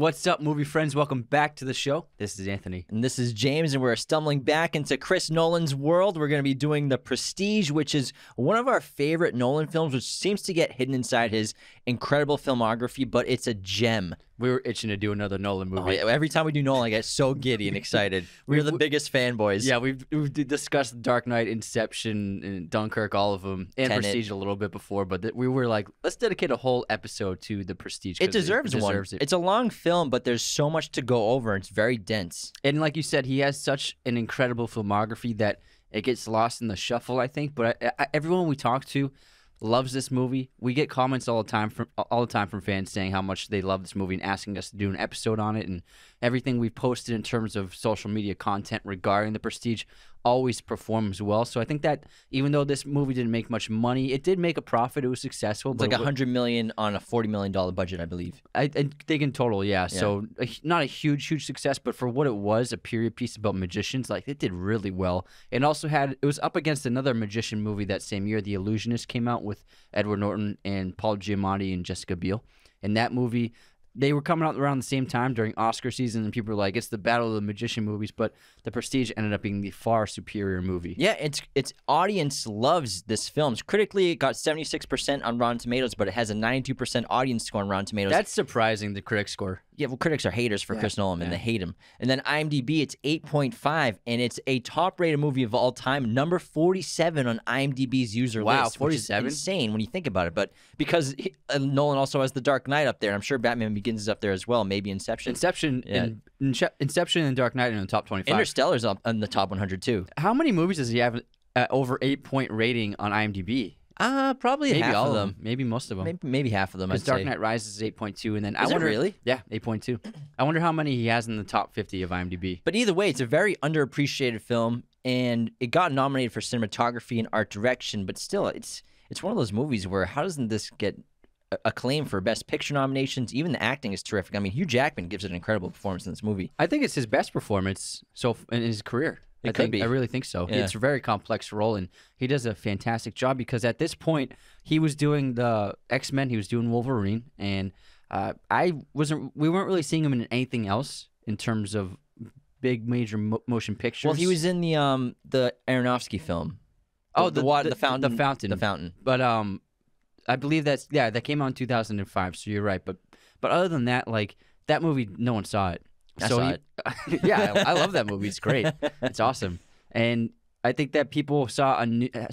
What's up, movie friends? Welcome back to the show. This is Anthony. And this is James, and we're stumbling back into Chris Nolan's world. We're going to be doing The Prestige, which is one of our favorite Nolan films, which seems to get hidden inside his incredible filmography, but it's a gem. We were itching to do another Nolan movie. Oh, every time we do Nolan, I get so giddy and excited. We're the biggest fanboys. Yeah, we've discussed The Dark Knight, Inception, and Dunkirk, all of them, and Tenet. Prestige a little bit before, but we were like, let's dedicate a whole episode to The Prestige. It deserves one. It's a long film, but there's so much to go over. It's very dense. And like you said, he has such an incredible filmography that it gets lost in the shuffle, I think. But everyone we talk to loves this movie. We get comments all the time from fans saying how much they love this movie and asking us to do an episode on it, and everything we've posted in terms of social media content regarding The Prestige always performs well. So I think that even though this movie didn't make much money, it did make a profit. It was successful. It's like $100 million on a $40 million budget, I believe. I think in total, yeah. So not a huge success, but for what it was, a period piece about magicians, like it did really well. And also it was up against another magician movie that same year, The Illusionist came out with Edward Norton and Paul Giamatti and Jessica Biel. And that movie, they were coming out around the same time during Oscar season, and people were like, it's the battle of the magician movies, but The Prestige ended up being the far superior movie. Yeah, its audience loves this film. Critically, it got 76% on Rotten Tomatoes, but it has a 92% audience score on Rotten Tomatoes. That's surprising, the critic score. Yeah, well, critics are haters for Chris Nolan, and they hate him. And then IMDb, it's 8.5, and it's a top-rated movie of all time, number 47 on IMDb's user list. Wow, 47? Which is insane when you think about it. But because Nolan also has The Dark Knight up there, and I'm sure Batman Begins is up there as well. Maybe Inception. Inception and Dark Knight are in the top 25. Interstellar's up in the top 100 too. How many movies does he have over 8-point rating on IMDb? Probably maybe half all of them. Maybe most of them. Maybe half of them. Because Dark Knight Rises is 8.2, and then I wonder, really? Yeah, 8.2. I wonder how many he has in the top 50 of IMDb. But either way, it's a very underappreciated film, and it got nominated for cinematography and art direction. But still, it's one of those movies where how doesn't this get acclaim for Best Picture nominations? Even the acting is terrific. I mean, Hugh Jackman gives it an incredible performance in this movie. I think it's his best performance in his career. I really think so. Yeah. It's a very complex role, and he does a fantastic job because at this point, he was doing the X-Men, he was doing Wolverine, and we weren't really seeing him in anything else in terms of big major motion pictures. Well, he was in the Aronofsky film. Oh, the Fountain. The Fountain. The Fountain. But I believe that came out in 2005, so you're right. But other than that, like that movie, no one saw it. I saw it. Yeah, I love that movie. It's great. It's awesome. And I think that people saw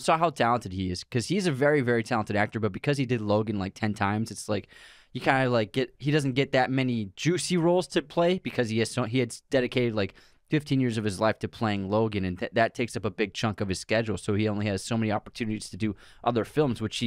how talented he is, because he's a very, very talented actor. But because he did Logan like 10 times, it's like you kind of like he doesn't get that many juicy roles to play because he had dedicated like 15 years of his life to playing Logan, and that takes up a big chunk of his schedule. So he only has so many opportunities to do other films, which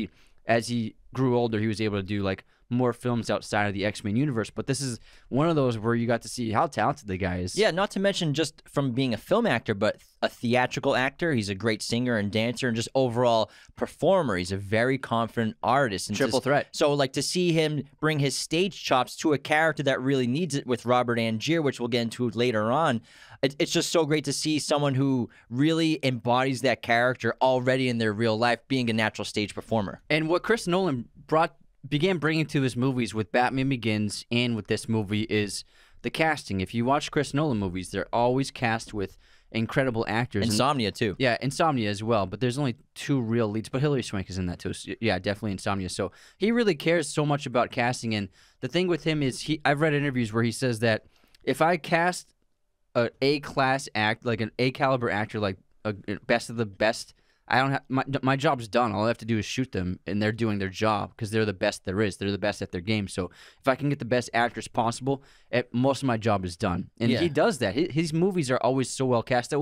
as he grew older, he was able to do like more films outside of the X-Men universe, but this is one of those where you got to see how talented the guy is. Yeah, not to mention just from being a film actor, but a theatrical actor. He's a great singer and dancer and just overall performer. He's a very confident artist. And triple threat. So like to see him bring his stage chops to a character that really needs it with Robert Angier, which we'll get into later on, it's just so great to see someone who really embodies that character already in their real life being a natural stage performer. And what Chris Nolan began bringing to his movies with Batman Begins and with this movie is the casting. If you watch Chris Nolan movies, they're always cast with incredible actors. Insomnia too. Yeah, Insomnia as well, but there's only two real leads, but Hilary Swank is in that too. So yeah, definitely Insomnia. So he really cares so much about casting, and the thing with him is I've read interviews where he says that if I cast an A-class act, like an A-caliber actor, like a best of the best, I don't have my job's done. All I have to do is shoot them, and they're doing their job because they're the best there is. They're the best at their game. So if I can get the best actors possible, most of my job is done. And he does that. His movies are always so well cast.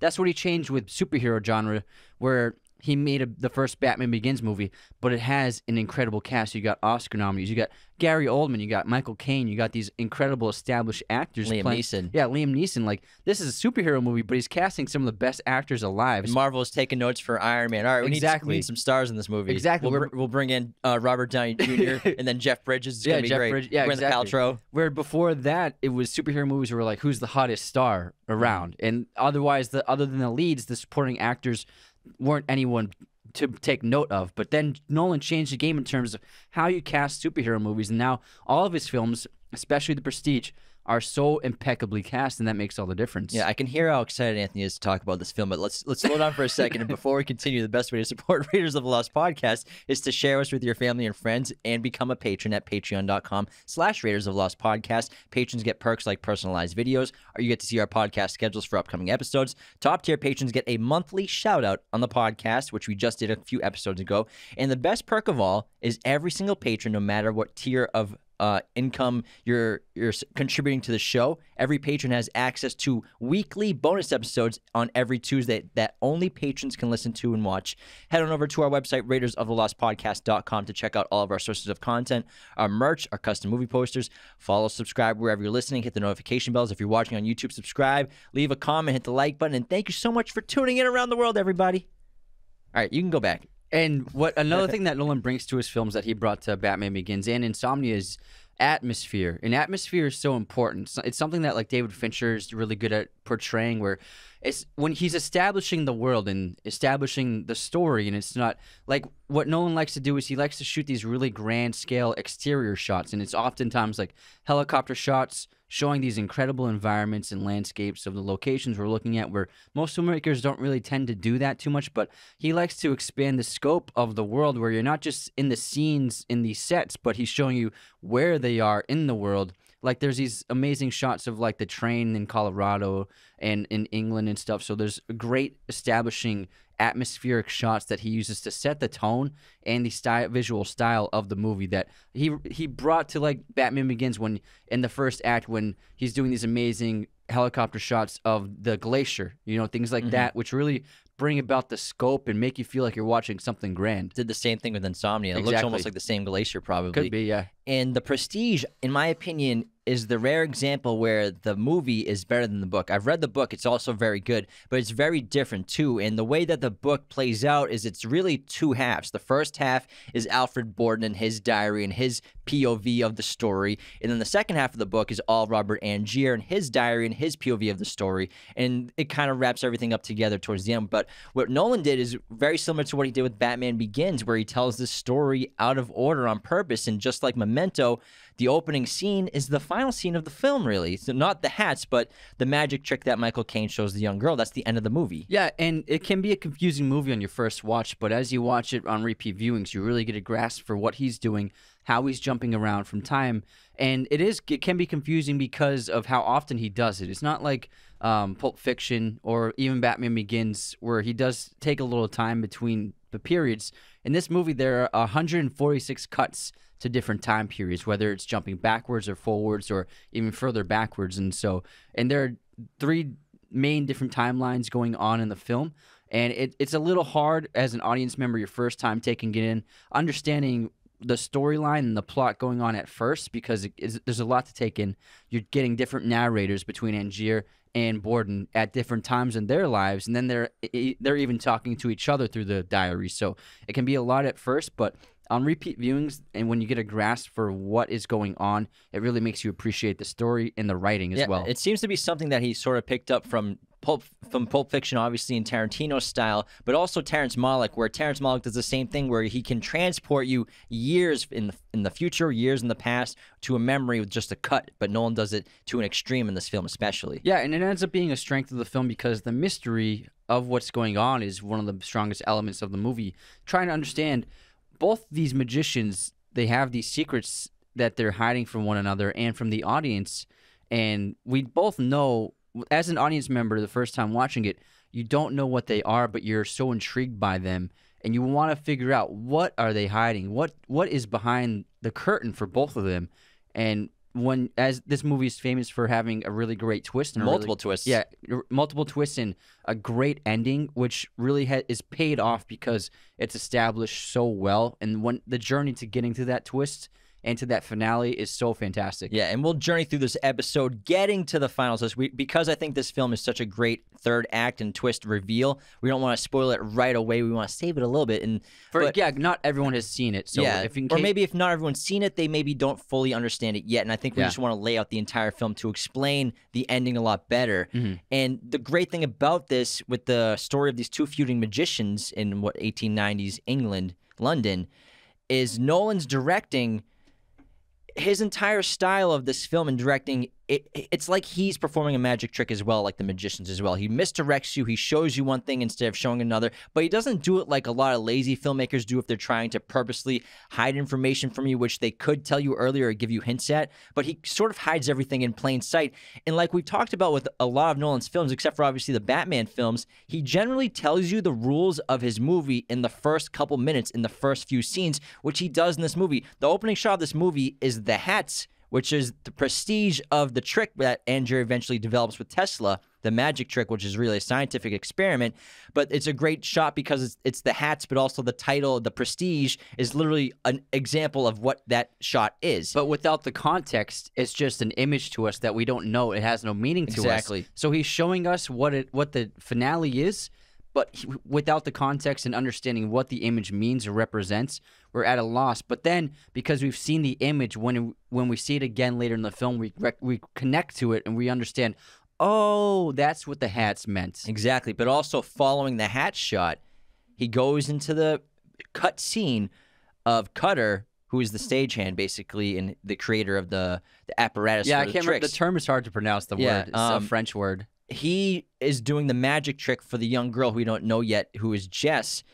That's what he changed with superhero genre, where he made the first Batman Begins movie, but it has an incredible cast. You got Oscar nominees. You got Gary Oldman. You got Michael Caine. You got these incredible established actors. Liam Neeson. Yeah, Liam Neeson. Like, this is a superhero movie, but he's casting some of the best actors alive. And Marvel is taking notes for Iron Man. All right, we need some stars in this movie. Exactly. We'll bring in Robert Downey Jr. and then Jeff Bridges. It's going to be great. Gwyneth Paltrow. Where before that, it was superhero movies were like, who's the hottest star around? And otherwise, other than the leads, the supporting actors weren't anyone to take note of. But then Nolan changed the game in terms of how you cast superhero movies, and now all of his films especially The Prestige, are so impeccably cast, and that makes all the difference. Yeah, I can hear how excited Anthony is to talk about this film, but let's slow down for a second. And before we continue, the best way to support Raiders of the Lost Podcast is to share us with your family and friends and become a patron at patreon.com/Raiders of the Lost Podcast. Patrons get perks like personalized videos, or you get to see our podcast schedules for upcoming episodes. Top tier patrons get a monthly shout out on the podcast, which we just did a few episodes ago. And the best perk of all is every single patron, no matter what tier of income you're contributing to the show, every patron has access to weekly bonus episodes on every Tuesday that only patrons can listen to and watch. Head on over to our website, raidersoftheLostPodcast.com, to check out all of our sources of content, our merch, our custom movie posters. Follow, subscribe wherever you're listening. Hit the notification bells. If you're watching on YouTube, subscribe, leave a comment, hit the like button, and thank you so much for tuning in around the world, everybody. All right, you can go back. And another thing that Nolan brings to his films that he brought to Batman Begins and Insomnia is atmosphere. And atmosphere is so important. It's something that like David Fincher is really good at portraying, where it's when he's establishing the world and establishing the story, and it's not like what Nolan likes to do is he likes to shoot these really grand scale exterior shots, and it's oftentimes like helicopter shots showing these incredible environments and landscapes of the locations we're looking at, where most filmmakers don't really tend to do that too much, but he likes to expand the scope of the world, where you're not just in the scenes in these sets, but he's showing you where they are in the world. Like there's these amazing shots of like the train in Colorado and in England and stuff. So there's great establishing atmospheric shots that he uses to set the tone and the style, visual style of the movie that he brought to like Batman Begins, when in the first act when he's doing these amazing helicopter shots of the glacier, you know, things like that, which really bring about the scope and make you feel like you're watching something grand. Did the same thing with Insomnia. Exactly. It looks almost like the same glacier, probably. Could be, yeah. And The Prestige, in my opinion, is the rare example where the movie is better than the book. I've read the book. It's also very good, but it's very different too. And the way that the book plays out is it's really two halves. The first half is Alfred Borden and his diary and his POV of the story. And then the second half of the book is all Robert Angier and his diary and his POV of the story. And it kind of wraps everything up together towards the end. But what Nolan did is very similar to what he did with Batman Begins, where he tells this story out of order on purpose. And just like Memento, the opening scene is the final scene of the film, really. So not the hats, but the magic trick that Michael Caine shows the young girl. That's the end of the movie. Yeah, and it can be a confusing movie on your first watch, but as you watch it on repeat viewings, you really get a grasp for what he's doing, how he's jumping around from time. And it can be confusing because of how often he does it. It's not like Pulp Fiction or even Batman Begins, where he does take a little time between the periods. In this movie, there are 146 cuts to different time periods, whether it's jumping backwards or forwards or even further backwards. And there are three main different timelines going on in the film. And it's a little hard as an audience member your first time taking it in, understanding the storyline and the plot going on at first, because there's a lot to take in. You're getting different narrators between Angier and Borden at different times in their lives, and then they're even talking to each other through the diary. So it can be a lot at first, but on repeat viewings and when you get a grasp for what is going on, it really makes you appreciate the story and the writing as well. It seems to be something that he sort of picked up from Pulp Fiction, obviously, in Tarantino style, but also Terrence Malick, where Terrence Malick does the same thing, where he can transport you years in the future, years in the past, to a memory with just a cut. But Nolan does it to an extreme in this film, especially. Yeah, and it ends up being a strength of the film, because the mystery of what's going on is one of the strongest elements of the movie. Trying to understand both these magicians, they have these secrets that they're hiding from one another and from the audience, and we both know, as an audience member, the first time watching it, you don't know what they are, but you're so intrigued by them, and you want to figure out what are they hiding, what is behind the curtain for both of them. And as this movie is famous for having a really great twist, and multiple twists, yeah, multiple twists and a great ending, which really is paid off because it's established so well, and when the journey to getting to that twist and to that finale is so fantastic. Yeah, and we'll journey through this episode getting to the final twist, because I think this film is such a great third act and twist reveal. We don't want to spoil it right away. We want to save it a little bit. But not everyone has seen it. So yeah, maybe if not everyone's seen it, they maybe don't fully understand it yet. And I think we just want to lay out the entire film to explain the ending a lot better. And the great thing about this, with the story of these two feuding magicians in 1890s England, London, is Nolan's directing his entire style of this film and directing, it's like he's performing a magic trick as well, like The Magicians as well. He misdirects you. He shows you one thing instead of showing another, but he doesn't do it like a lot of lazy filmmakers do if they're trying to purposely hide information from you, which they could tell you earlier or give you hints at, but he sort of hides everything in plain sight. And like we've talked about with a lot of Nolan's films, except for obviously the Batman films, he generally tells you the rules of his movie in the first couple minutes, in the first few scenes, which he does in this movie. The opening shot of this movie is the hats, which is the prestige of the trick that Andrea eventually develops with Tesla, the magic trick, which is really a scientific experiment. But it's a great shot because it's the hats, but also the title, The Prestige, is literally an example of what that shot is. But without the context, it's just an image to us that we don't know. It has no meaning to us. Exactly. So he's showing us what the finale is, but without the context and understanding what the image means or represents, we're at a loss. But then, because we've seen the image, when we see it again later in the film, we connect to it and we understand, oh, that's what the hats meant. Exactly. But also following the hat shot, he goes into the cut scene of Cutter, who is the stagehand, basically, and the creator of the apparatus. Yeah, I can't remember. The term is hard to pronounce, the word. It's a French word. He is doing the magic trick for the young girl who we don't know yet, who is Jess,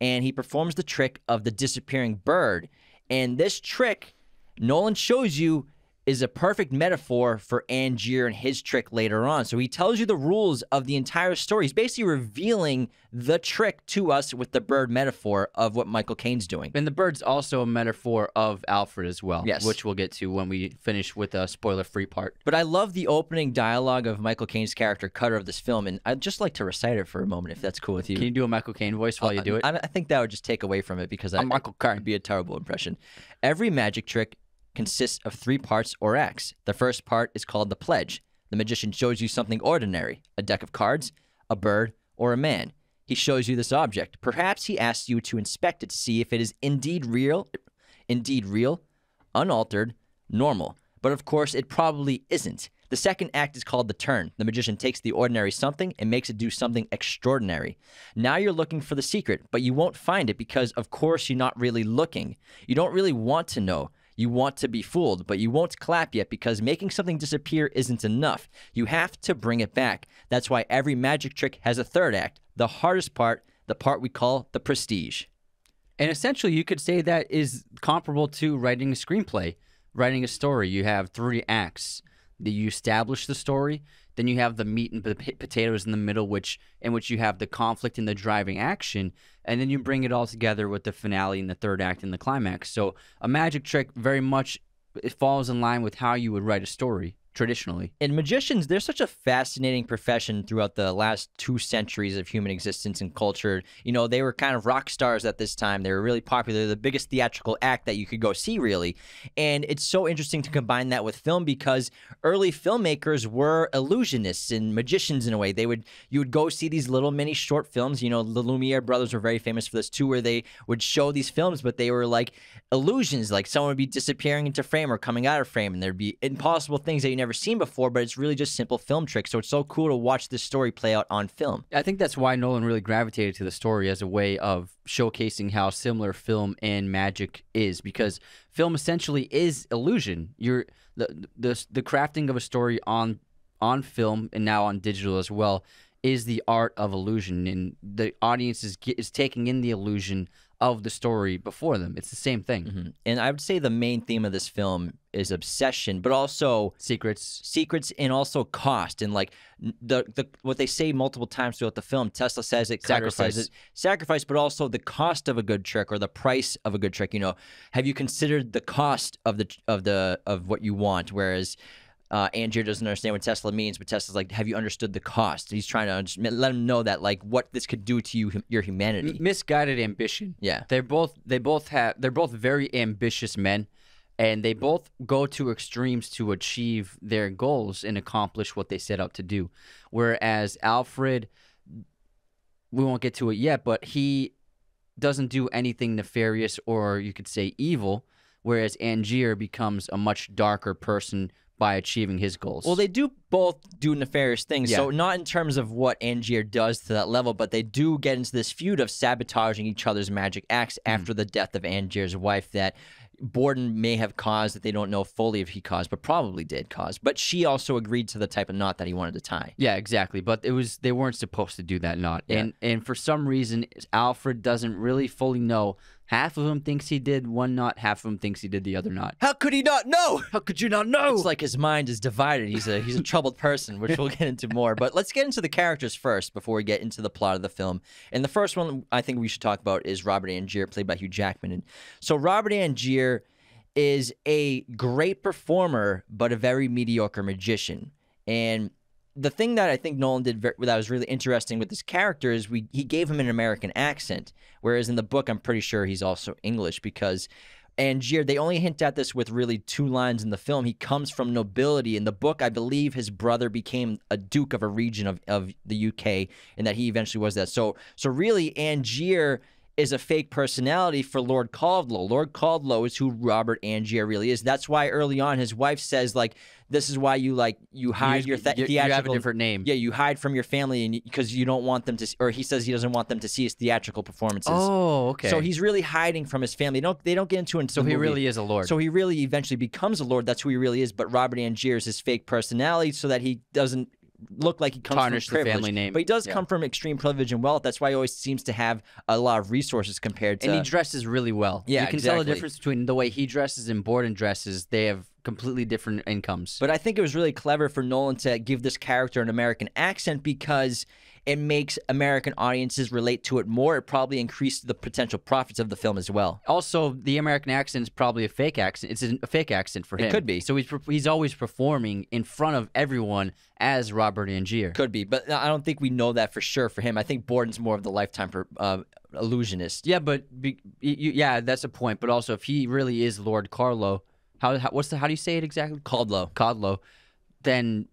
and he performs the trick of the disappearing bird. And this trick, Nolan shows you, is a perfect metaphor for Angier and his trick later on. So he tells you the rules of the entire story. He's basically revealing the trick to us with the bird metaphor of what Michael Caine's doing. And the bird's also a metaphor of Alfred as well, yes, which we'll get to when we finish with a spoiler-free part. But I love the opening dialogue of Michael Caine's character, Cutter, of this film, and I'd just like to recite it for a moment, if that's cool with you. Can you do a Michael Caine voice while you do it? I think that would just take away from it, because it would be a terrible impression. Every magic trick consists of three parts or acts. The first part is called the pledge. The magician shows you something ordinary, a deck of cards, a bird, or a man. He shows you this object. Perhaps he asks you to inspect it to see if it is indeed real, unaltered, normal. But of course, it probably isn't. The second act is called the turn. The magician takes the ordinary something and makes it do something extraordinary. Now you're looking for the secret, but you won't find it because, of course, you're not really looking. You don't really want to know. You want to be fooled, but you won't clap yet because making something disappear isn't enough. You have to bring it back. That's why every magic trick has a third act, the hardest part, the part we call the prestige. And essentially, you could say that is comparable to writing a screenplay, writing a story. You have three acts. You establish the story, then you have the meat and potatoes in the middle, in which you have the conflict and the driving action, and then you bring it all together with the finale and the third act and the climax. So a magic trick very much falls in line with how you would write a story traditionally. And magicians, they're such a fascinating profession throughout the last 2 centuries of human existence and culture. You know, they were kind of rock stars at this time. They were really popular, the biggest theatrical act that you could go see, really. And it's so interesting to combine that with film because early filmmakers were illusionists and magicians in a way. You would go see these little mini short films. You know, the Lumiere brothers were very famous for this too, where they would show these films, but they were like illusions, like someone would be disappearing into frame or coming out of frame, and there'd be impossible things that you never seen before, but it's really just simple film tricks. So it's so cool to watch this story play out on film. I think that's why Nolan really gravitated to the story as a way of showcasing how similar film and magic is, because film essentially is illusion. The crafting of a story on film and now on digital as well is the art of illusion, and the audience is taking in the illusion of the story before them. It's the same thing. Mm-hmm. And I would say the main theme of this film is obsession, but also secrets, and also cost, and like what they say multiple times throughout the film. Tesla says it, Cutter says it, sacrifice, but also the cost of a good trick or the price of a good trick. You know, have you considered the cost of what you want? Whereas Angier doesn't understand what Tesla means, but Tesla's like, have you understood the cost? He's trying to let him know that, like, what this could do to you, your humanity. Misguided ambition. Yeah. They're both very ambitious men, and they both go to extremes to achieve their goals and accomplish what they set out to do. Whereas Alfred, we won't get to it yet, but he doesn't do anything nefarious or, you could say, evil, whereas Angier becomes a much darker person by achieving his goals. Well, they do both do nefarious things, so not in terms of what Angier does to that level, but they do get into this feud of sabotaging each other's magic acts after the death of Angier's wife that Borden may have caused, that they don't know fully if he caused, but probably did cause. But she also agreed to the type of knot that he wanted to tie. Yeah, exactly. But it was, they weren't supposed to do that knot. Yeah. And for some reason, Alfred doesn't really fully know. Half of him thinks he did one knot, half of him thinks he did the other knot. How could he not know? How could you not know? It's like his mind is divided. He's a troubled person, which we'll get into more. But let's get into the characters first before we get into the plot of the film. And the first one I think we should talk about is Robert Angier, played by Hugh Jackman. And so Robert Angier is a great performer, but a very mediocre magician. And the thing that I think Nolan did that was really interesting with this character is he gave him an American accent, whereas in the book I'm pretty sure he's also English, because Angier, they only hint at this with really two lines in the film. He comes from nobility. In the book, I believe his brother became a duke of a region of the UK, and that he eventually was that. So really, Angier is a fake personality for Lord Caldlow. Lord Caldlow is who Robert Angier really is. That's why early on his wife says, like, this is why you hide your theatrical... You have a different name. Yeah, you hide from your family because you don't want them to... Or he says he doesn't want them to see his theatrical performances. Oh, okay. So he's really hiding from his family. They don't get into it. So he really is a lord. So he really eventually becomes a lord. That's who he really is. But Robert Angier is his fake personality so that he doesn't look like he comes from privilege, the family name. But he does come from extreme privilege and wealth. That's why he always seems to have a lot of resources compared to... And he dresses really well. Yeah, You can tell the difference between the way he dresses and Borden dresses. They have completely different incomes. But I think it was really clever for Nolan to give this character an American accent because it makes American audiences relate to it more. It probably increased the potential profits of the film as well. Also, the American accent is probably a fake accent. It's a fake accent for him. It could be. So he's always performing in front of everyone as Robert Angier. Could be, but I don't think we know that for sure for him. I think Borden's more of the lifetime illusionist. Yeah, but yeah, that's a point. But also, if he really is Lord Carlo, how do you say it exactly? Caldlow. Caldlow. Then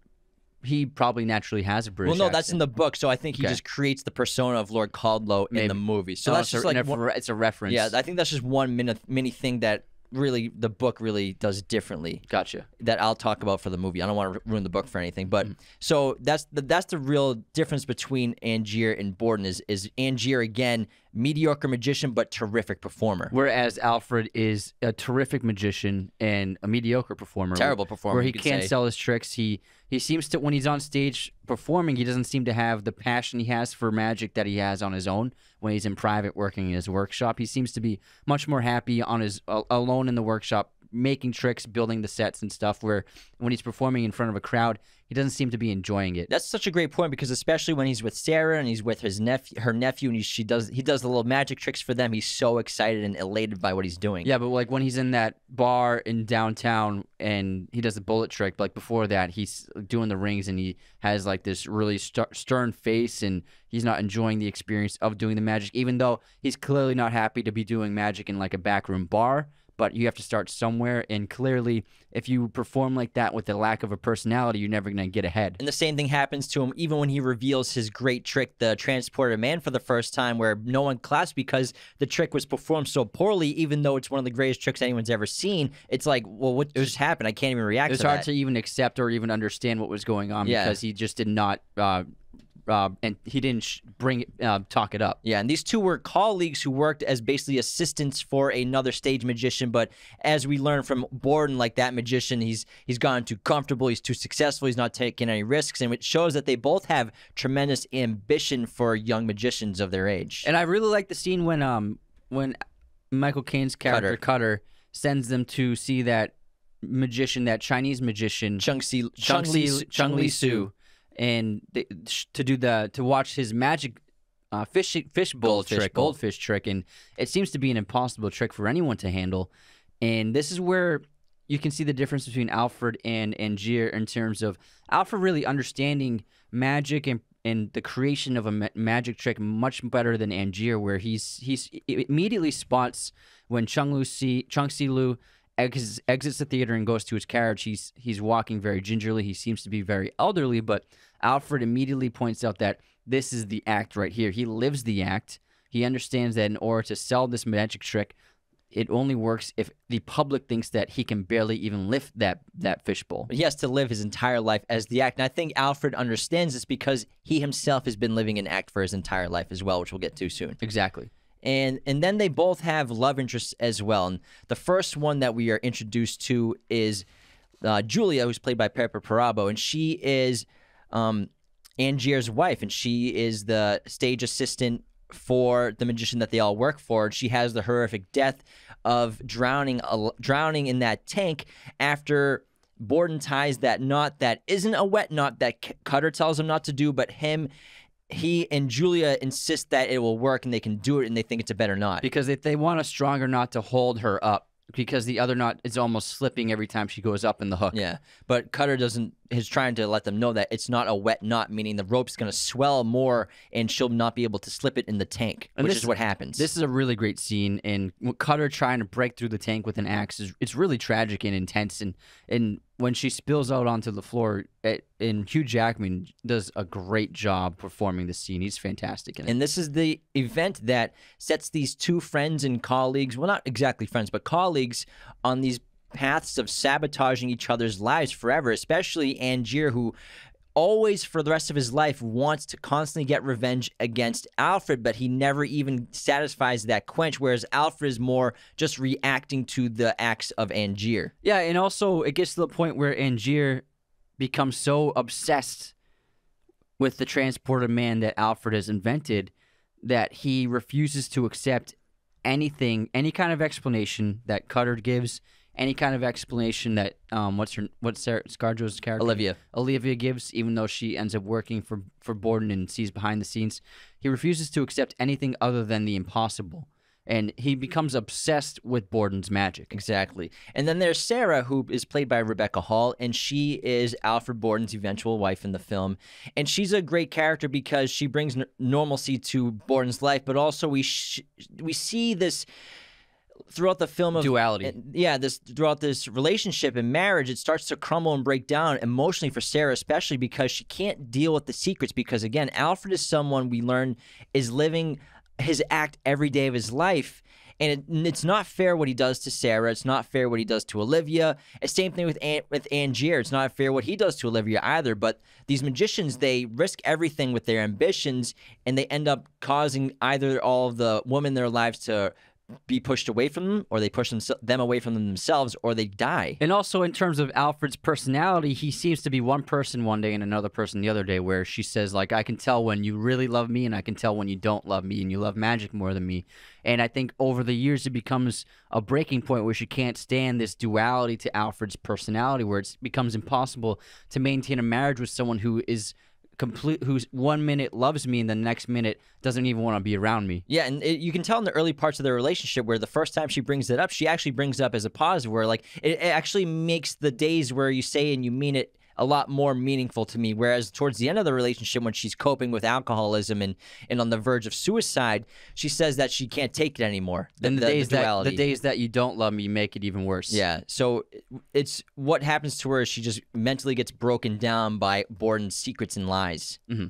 he probably naturally has a British accent. That's in the book, so I think he just creates the persona of Lord Caldlow in the movie. So that's just like one, it's a reference. Yeah, I think that's just one mini thing that really the book really does differently. Gotcha. That I'll talk about for the movie. I don't want to ruin the book for anything, but so that's the real difference between Angier and Borden is Angier, again, mediocre magician but terrific performer. Whereas Alfred is a terrific magician and a mediocre performer. Terrible performer. Where he can't sell his tricks. He seems to, when he's on stage performing, he doesn't seem to have the passion he has for magic that he has on his own. When he's in private working in his workshop, he seems to be much more happy on his alone in the workshop, making tricks, building the sets and stuff, where when he's performing in front of a crowd, he doesn't seem to be enjoying it. That's such a great point, because especially when he's with Sarah and he's with his her nephew and he does the little magic tricks for them, he's so excited and elated by what he's doing. Yeah, but like when he's in that bar in downtown and he does the bullet trick, like before that he's doing the rings and he has like this really stern face and he's not enjoying the experience of doing the magic, even though he's clearly not happy to be doing magic in like a backroom bar. But you have to start somewhere, and clearly, if you perform like that with the lack of a personality, you're never going to get ahead. And the same thing happens to him even when he reveals his great trick, the transported man, for the first time, where no one clasped because the trick was performed so poorly, even though it's one of the greatest tricks anyone's ever seen. It's like, well, what just happened? I can't even react to that. It was hard to even accept or even understand what was going on because he just did not... and he didn't talk it up. Yeah, and these two were colleagues who worked as basically assistants for another stage magician. But as we learn from Borden, like that magician, he's gotten too comfortable, he's too successful, he's not taking any risks, and it shows that they both have tremendous ambition for young magicians of their age. And I really like the scene when Michael Caine's character Cutter sends them to see that magician, that Chinese magician, Chung Ling Soo. And to watch his magic goldfish trick, and it seems to be an impossible trick for anyone to handle. And this is where you can see the difference between Alfred and Angier in terms of Alfred really understanding magic and the creation of a magic trick much better than Angier, where he immediately spots when Chung Ling Soo exits the theater and goes to his carriage. He's walking very gingerly. He seems to be very elderly, but Alfred immediately points out that this is the act right here. He lives the act. He understands that in order to sell this magic trick, it only works if the public thinks that he can barely even lift that fishbowl. But he has to live his entire life as the act. And I think Alfred understands this because he himself has been living an act for his entire life as well, which we'll get to soon. Exactly. And then they both have love interests as well. And the first one that we are introduced to is Julia, who's played by Pepa Parabo. And she is Angier's wife. And she is the stage assistant for the magician that they all work for. And she has the horrific death of drowning in that tank after Borden ties that knot that isn't a wet knot that Cutter tells him not to do, but he and Julia insist that it will work and they can do it, and they think it's a better knot. Because they want a stronger knot to hold her up, because the other knot is almost slipping every time she goes up in the hook. Yeah, but Cutter doesn't, he's trying to let them know that it's not a wet knot, meaning the rope's going to swell more and she'll not be able to slip it in the tank, and which is what happens. This is a really great scene, and Cutter trying to break through the tank with an axe, it's really tragic and intense, and when she spills out onto the floor, and Hugh Jackman does a great job performing this scene. He's fantastic in it. And this is the event that sets these two friends and colleagues, well, not exactly friends, but colleagues, on these paths of sabotaging each other's lives forever, especially Angier, who always, for the rest of his life, wants to constantly get revenge against Alfred, but he never even satisfies that quench, whereas Alfred is more just reacting to the acts of Angier. Yeah, and also it gets to the point where Angier becomes so obsessed with the transporter man that Alfred has invented that he refuses to accept anything, any kind of explanation that Cutter gives, any kind of explanation that what's Sarah Scarjo's character? Olivia gives, even though she ends up working for Borden and sees behind the scenes. He refuses to accept anything other than the impossible, and he becomes obsessed with Borden's magic. Exactly. And then there's Sarah, who is played by Rebecca Hall, and she is Alfred Borden's eventual wife in the film. And she's a great character because she brings normalcy to Borden's life, but also we see this throughout the film of duality. Yeah, throughout this relationship and marriage, it starts to crumble and break down emotionally for Sarah, especially because she can't deal with the secrets, because again, Alfred is someone we learn is living his act every day of his life, and it's not fair what he does to Sarah. It's not fair what he does to Olivia. It's same thing with Angier. It's not fair what he does to Olivia either, but these magicians, they risk everything with their ambitions, and they end up causing either all of the women in their lives to be pushed away from them, or they push them away from them themselves, or they die. And also, in terms of Alfred's personality, he seems to be one person one day and another person the other day, where she says, like, I can tell when you really love me and I can tell when you don't love me, and you love magic more than me. And I think over the years it becomes a breaking point where she can't stand this duality to Alfred's personality, where it becomes impossible to maintain a marriage with someone who is who's 1 minute loves me and the next minute doesn't even want to be around me. Yeah, and you can tell in the early parts of their relationship where the first time she brings it up, she actually brings it up as a positive, where like it actually makes the days where you say and you mean it a lot more meaningful to me. Whereas towards the end of the relationship, when she's coping with alcoholism and on the verge of suicide, she says that she can't take it anymore. The days that you don't love me make it even worse. Yeah. So it's what happens to her is she just mentally gets broken down by Borden's secrets and lies. Mm-hmm.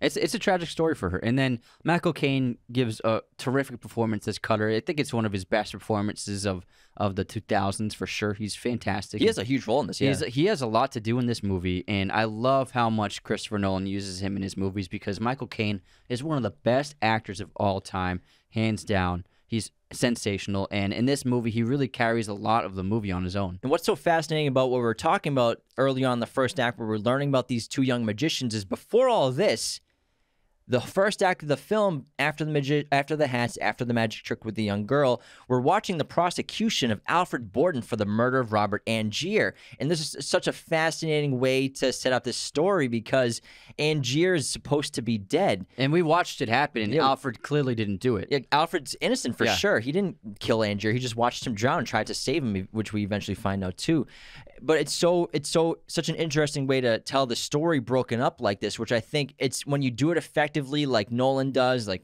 It's a tragic story for her. And then Michael Caine gives a terrific performance as Cutter. I think it's one of his best performances of the 2000s for sure. He's fantastic. He has a huge role in this. Yeah. He has a lot to do in this movie, and I love how much Christopher Nolan uses him in his movies, because Michael Caine is one of the best actors of all time, hands down. He's sensational, and in this movie, he really carries a lot of the movie on his own. And what's so fascinating about what we were talking about early on in the first act, where we're learning about these two young magicians, is before all this, the first act of the film, after the hats, after the magic trick with the young girl, we're watching the prosecution of Alfred Borden for the murder of Robert Angier. And this is such a fascinating way to set up this story, because Angier is supposed to be dead. And we watched it happen, and yeah, Alfred clearly didn't do it. Yeah, Alfred's innocent for sure. He didn't kill Angier. He just watched him drown and tried to save him, which we eventually find out too. But it's such an interesting way to tell the story broken up like this, which I think it's when you do it effectively, like Nolan does, like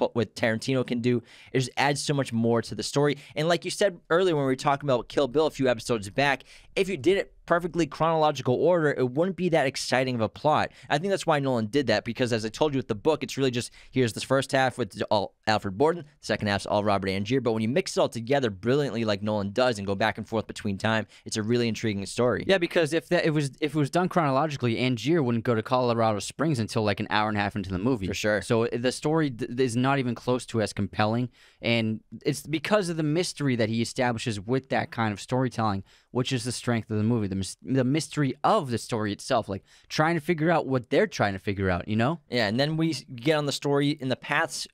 what Tarantino can do. It just adds so much more to the story. And like you said earlier when we were talking about Kill Bill a few episodes back, if you did it perfectly chronological order, it wouldn't be that exciting of a plot. I think that's why Nolan did that, because as I told you with the book, it's really just, here's this first half with all Alfred Borden, the second half's all Robert Angier, but when you mix it all together brilliantly like Nolan does and go back and forth between time, it's a really intriguing story. Yeah, because if it was done chronologically, Angier wouldn't go to Colorado Springs until like an hour and a half into the movie. For sure. So the story is not even close to as compelling, and it's because of the mystery that he establishes with that kind of storytelling, which is the strength of the movie, the mystery of the story itself, like trying to figure out what they're trying to figure out, you know? Yeah, and then we get on the story in the paths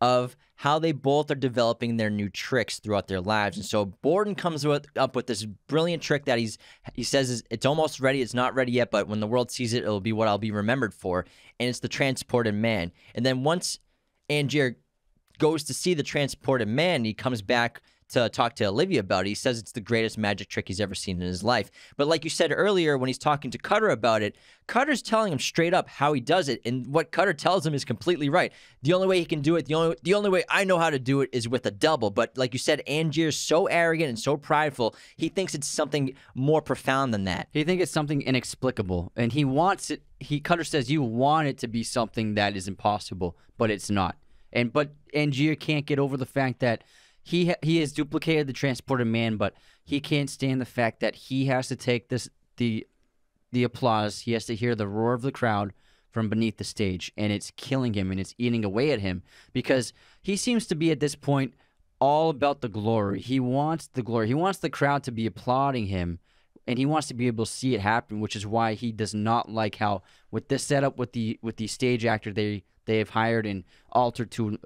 of how they both are developing their new tricks throughout their lives. And so Borden comes up with this brilliant trick that he says is, it's almost ready, it's not ready yet, but when the world sees it, it'll be what I'll be remembered for, and it's the transported man. And then once Angier goes to see the transported man, he comes back to talk to Olivia about it. He says it's the greatest magic trick he's ever seen in his life. But like you said earlier, when he's talking to Cutter about it, Cutter's telling him straight up how he does it, and what Cutter tells him is completely right. The only way he can do it, the only way I know how to do it is with a double. But like you said, Angier's so arrogant and so prideful, he thinks it's something more profound than that. He thinks it's something inexplicable, and he wants it. Cutter says, you want it to be something that is impossible, but it's not. But Angier can't get over the fact that he has duplicated the transported man, but he can't stand the fact that he has to take the applause. He has to hear the roar of the crowd from beneath the stage, and it's killing him, and it's eating away at him, because he seems to be at this point all about the glory. He wants the glory. He wants the crowd to be applauding him, and he wants to be able to see it happen, which is why he does not like how with this setup with the stage actor they have hired and altered to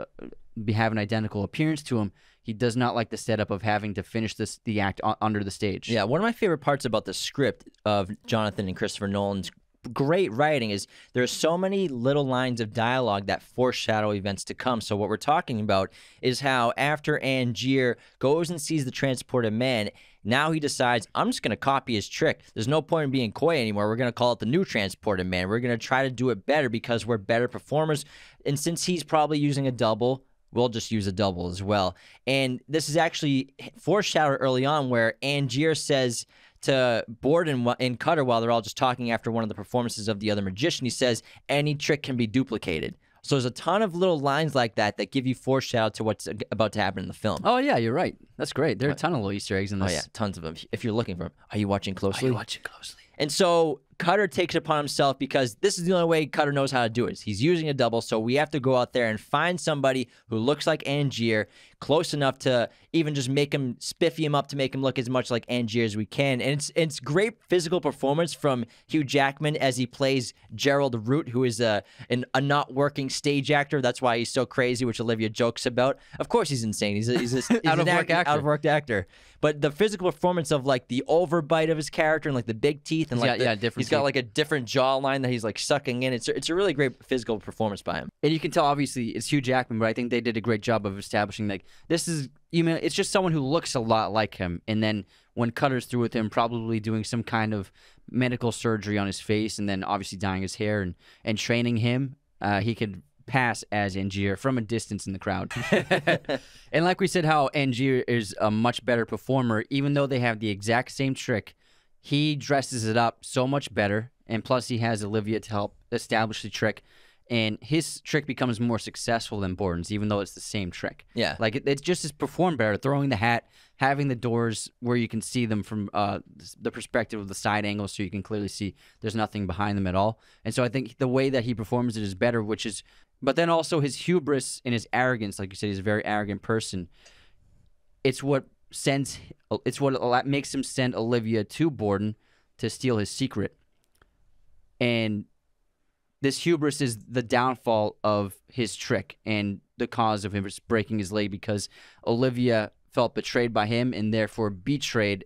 have an identical appearance to him. He does not like the setup of having to finish the act under the stage. Yeah, one of my favorite parts about the script of Jonathan and Christopher Nolan's great writing is there are so many little lines of dialogue that foreshadow events to come. So what we're talking about is how after Angier goes and sees the transported man, now he decides, I'm just going to copy his trick. There's no point in being coy anymore. We're going to call it the new transported man. We're going to try to do it better because we're better performers. And since he's probably using a double, we'll just use a double as well. And this is actually foreshadowed early on where Angier says to Borden and Cutter, while they're all just talking after one of the performances of the other magician, he says, any trick can be duplicated. So there's a ton of little lines like that that give you foreshadow to what's about to happen in the film. Oh, yeah, you're right. That's great. There are a ton of little Easter eggs in this. Oh, yeah, tons of them. If you're looking for them. Are you watching closely? Are you watching closely? And so Cutter takes it upon himself, because this is the only way Cutter knows how to do it. He's using a double, so we have to go out there and find somebody who looks like Angier, close enough to even just make him, spiffy him up to make him look as much like Angier as we can. And it's great physical performance from Hugh Jackman as he plays Gerald Root, who is a not working stage actor. That's why he's so crazy, which Olivia jokes about. Of course he's insane. He's an out-of-work actor. But the physical performance of like the overbite of his character and like the big teeth and he's got like a different jawline that he's like sucking in. It's a really great physical performance by him. And you can tell obviously it's Hugh Jackman, but I think they did a great job of establishing like this is, you know, it's just someone who looks a lot like him. And then when Cutter's through with him, probably doing some kind of medical surgery on his face and then obviously dyeing his hair and training him, he could pass as Angier from a distance in the crowd. And like we said, how Angier is a much better performer, even though they have the exact same trick. He dresses it up so much better, and plus he has Olivia to help establish the trick, and his trick becomes more successful than Borden's, even though it's the same trick. Yeah. Like, it just is performed better, throwing the hat, having the doors where you can see them from the perspective of the side angle, so you can clearly see there's nothing behind them at all. And so I think the way that he performs it is better, which is... But then also his hubris and his arrogance, like you said, he's a very arrogant person. It's what makes him send Olivia to Borden to steal his secret. And this hubris is the downfall of his trick and the cause of him breaking his leg, because Olivia felt betrayed by him and therefore betrayed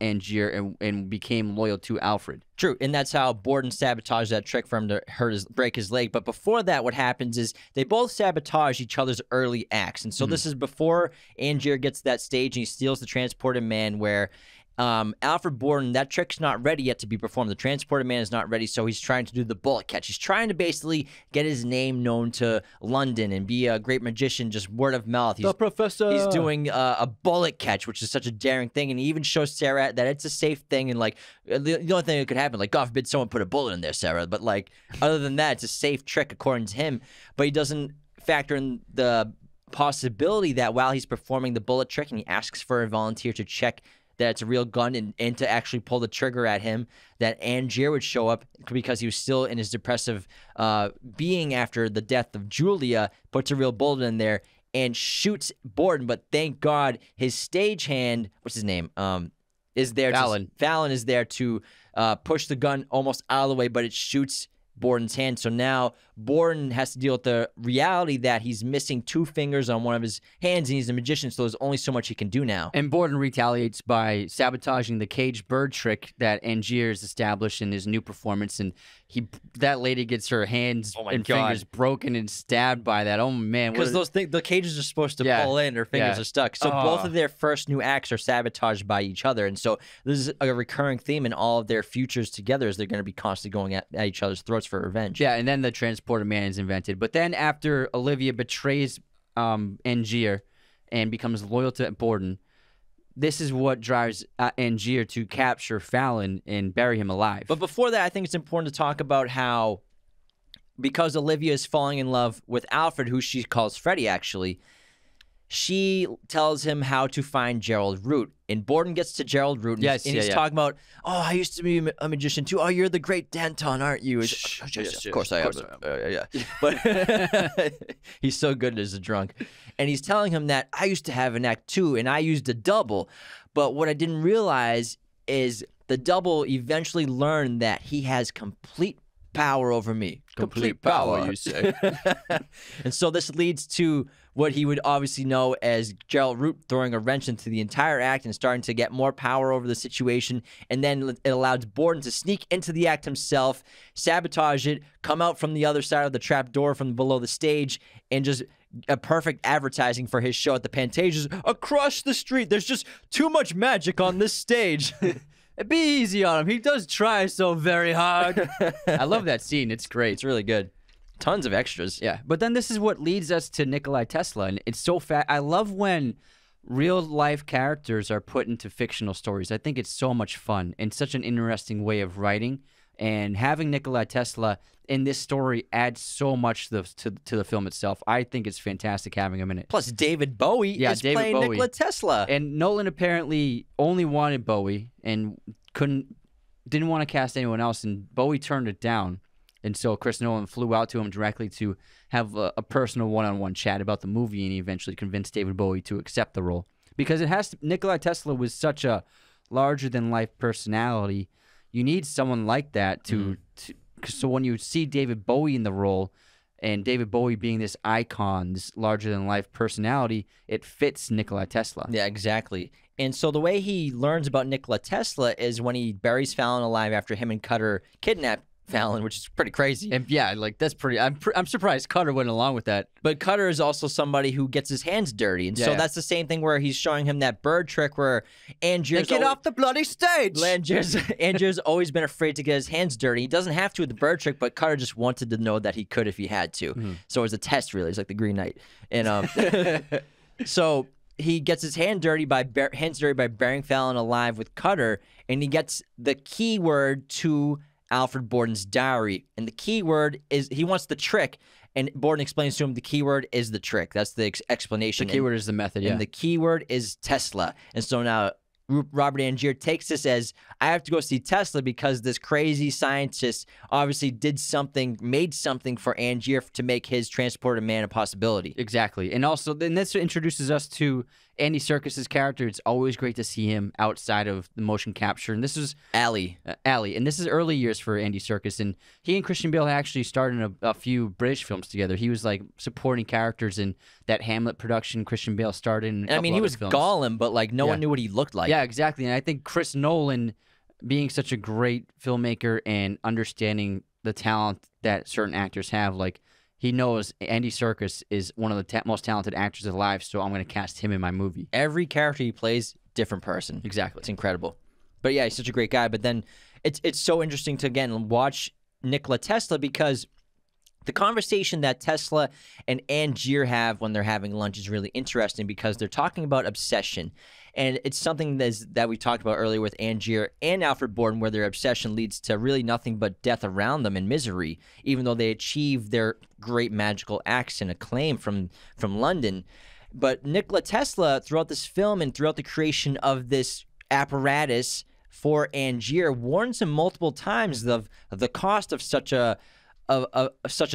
Angier and became loyal to Alfred. True, and that's how Borden sabotaged that trick for him to break his leg. But before that, what happens is they both sabotage each other's early acts. And so this is before Angier gets to that stage and he steals the transported man, where Alfred Borden, that trick's not ready yet to be performed. The transporter man is not ready, so he's trying to do the bullet catch. He's trying to basically get his name known to London and be a great magician, just word of mouth. He's, the professor. He's doing a bullet catch, which is such a daring thing, and he even shows Sarah that it's a safe thing, and like the only thing that could happen, like God forbid someone put a bullet in there, Sarah. But like other than that, it's a safe trick according to him. But he doesn't factor in the possibility that while he's performing the bullet trick, and he asks for a volunteer to check that it's a real gun and to actually pull the trigger at him, that Angier would show up because he was still in his depressive being after the death of Julia, puts a real bullet in there and shoots Borden. But thank God his stagehand, what's his name, is there. Fallon. Fallon is there to push the gun almost out of the way, but it shoots Borden's hand. So now Borden has to deal with the reality that he's missing two fingers on one of his hands, and he's a magician, so there's only so much he can do now. And Borden retaliates by sabotaging the caged bird trick that Angier has established in his new performance, and that lady gets her hands and fingers broken and stabbed by that. Oh man, because those things, the cages are supposed to pull in, her fingers are stuck. So both of their first new acts are sabotaged by each other, and so this is a recurring theme in all of their futures together, is they're going to be constantly going at each other's throats for revenge. Yeah, and then the transporter man is invented. But then after Olivia betrays Angier and becomes loyal to Borden, this is what drives Angier to capture Fallon and bury him alive. But before that, I think it's important to talk about how, because Olivia is falling in love with Alfred, who she calls Freddy actually, she tells him how to find Gerald Root. And Borden gets to Gerald Root, and he's talking about, oh, I used to be a magician too. Oh, you're the great Danton, aren't you? Yes, of course I am. But he's so good as a drunk. And he's telling him that I used to have an act too, and I used a double. But what I didn't realize is the double eventually learned that he has complete power over me. Complete power, you say. And so this leads to what he would obviously know as Gerald Root throwing a wrench into the entire act and starting to get more power over the situation. And then it allows Borden to sneak into the act himself, sabotage it, come out from the other side of the trap door from below the stage, and just a perfect advertising for his show at the Pantages. Across the street, there's just too much magic on this stage. It'd be easy on him. He does try so very hard. I love that scene. It's great. It's really good. Tons of extras. Yeah. But then this is what leads us to Nikola Tesla. And it's so fast. I love when real life characters are put into fictional stories. I think it's so much fun and such an interesting way of writing. And having Nikola Tesla in this story adds so much to the film itself. I think it's fantastic having him in it. Plus, David Bowie is playing Nikola Tesla. And Nolan apparently only wanted Bowie and didn't want to cast anyone else, and Bowie turned it down. And so Chris Nolan flew out to him directly to have a personal one-on-one chat about the movie, and he eventually convinced David Bowie to accept the role. Because it has to, Nikola Tesla was such a larger-than-life personality. You need someone like that so when you see David Bowie in the role, and David Bowie being this icon, this larger-than-life personality, it fits Nikola Tesla. Yeah, exactly. And so the way he learns about Nikola Tesla is when he buries Fallon alive after him and Cutter kidnap Fallon, which is pretty crazy. And yeah, like that's pretty. I'm surprised Cutter went along with that. But Cutter is also somebody who gets his hands dirty, and so that's the same thing where he's showing him that bird trick where Angier's get off the bloody stage. Angier's always been afraid to get his hands dirty. He doesn't have to with the bird trick, but Cutter just wanted to know that he could if he had to. So it was a test, really. It's like the Green Knight, and so he gets his hands dirty by burying Fallon alive with Cutter, and he gets the key word to Alfred Borden's diary, and the key word is he wants the trick, and Borden explains to him the key word is the trick. That's the explanation. The key word is the method, and the key word is Tesla. And so now Robert Angier takes this as, I have to go see Tesla because this crazy scientist obviously did something, made something for Angier to make his transporter man a possibility. Exactly. And also, then this introduces us to Andy Serkis's character. It's always great to see him outside of the motion capture. And this is Ali. Ali. And this is early years for Andy Serkis. And he and Christian Bale actually starred in a few British films together. He was like supporting characters in that Hamlet production Christian Bale starred in. I mean, he was Gollum, but like no one knew what he looked like. Yeah, exactly. And I think Chris Nolan, being such a great filmmaker and understanding the talent that certain actors have, like he knows Andy Serkis is one of the most talented actors alive, so I'm going to cast him in my movie. Every character he plays, different person. Exactly. It's incredible. But yeah, he's such a great guy. But then it's so interesting to, again, watch Nikola Tesla, because the conversation that Tesla and Angier have when they're having lunch is really interesting, because they're talking about obsession. And it's something that we talked about earlier with Angier and Alfred Borden, where their obsession leads to really nothing but death around them and misery, even though they achieve their great magical acts and acclaim from London. But Nikola Tesla, throughout this film and throughout the creation of this apparatus for Angier, warns him multiple times of the cost of such a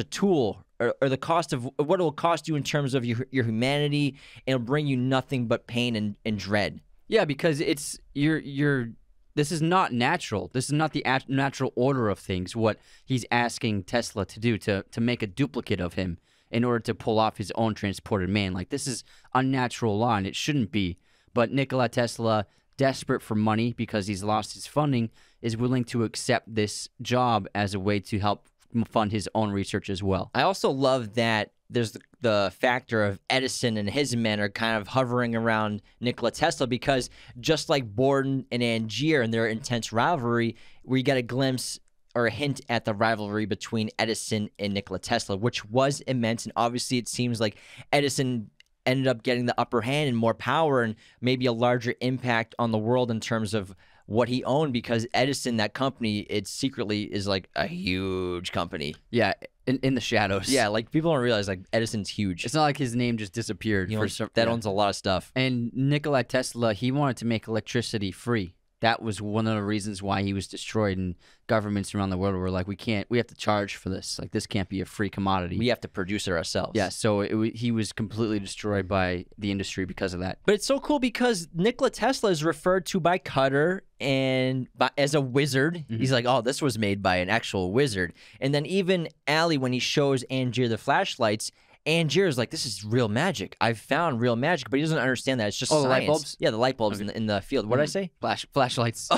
tool, or the cost of what it will cost you in terms of your humanity, and it'll bring you nothing but pain and dread. Yeah, because it's this is not natural. This is not the natural order of things, what he's asking Tesla to do, to make a duplicate of him in order to pull off his own transported man. Like, this is unnatural law, and it shouldn't be. But Nikola Tesla, desperate for money because he's lost his funding, is willing to accept this job as a way to help fund his own research as well. I also love that there's the factor of Edison and his men are kind of hovering around Nikola Tesla, because just like Borden and Angier and their intense rivalry, we get a glimpse or a hint at the rivalry between Edison and Nikola Tesla, which was immense. And obviously it seems like Edison ended up getting the upper hand and more power and maybe a larger impact on the world in terms of what he owned, because Edison, that company, it secretly is like a huge company. Yeah, in the shadows. Yeah, like people don't realize like Edison's huge. It's not like his name just disappeared. You know, that owns a lot of stuff. And Nikola Tesla, he wanted to make electricity free. That was one of the reasons why he was destroyed, and governments around the world were like, we have to charge for this. Like, this can't be a free commodity. We have to produce it ourselves. Yeah, so he was completely destroyed by the industry because of that. But it's so cool because Nikola Tesla is referred to by Cutter as a wizard. Mm-hmm. He's like, oh, this was made by an actual wizard. And then even Ali, when he shows Angier the flashlights, Angier's like, this is real magic. I've found real magic, but he doesn't understand that. It's just science. The light bulbs? Yeah, the light bulbs in the field. What did I say? Flashlights.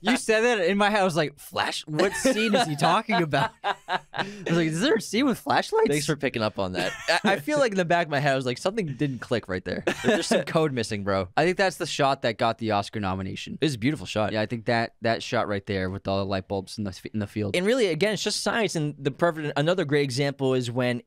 You said that in my head. I was like, flash? What scene is he talking about? I was like, is there a scene with flashlights? Thanks for picking up on that. I feel like in the back of my head, I was like, something didn't click right there. There's some code missing, bro. I think that's the shot that got the Oscar nomination. It was a beautiful shot. Yeah, I think that shot right there with all the light bulbs in the field. And really, again, it's just science. And the perfect another great example is when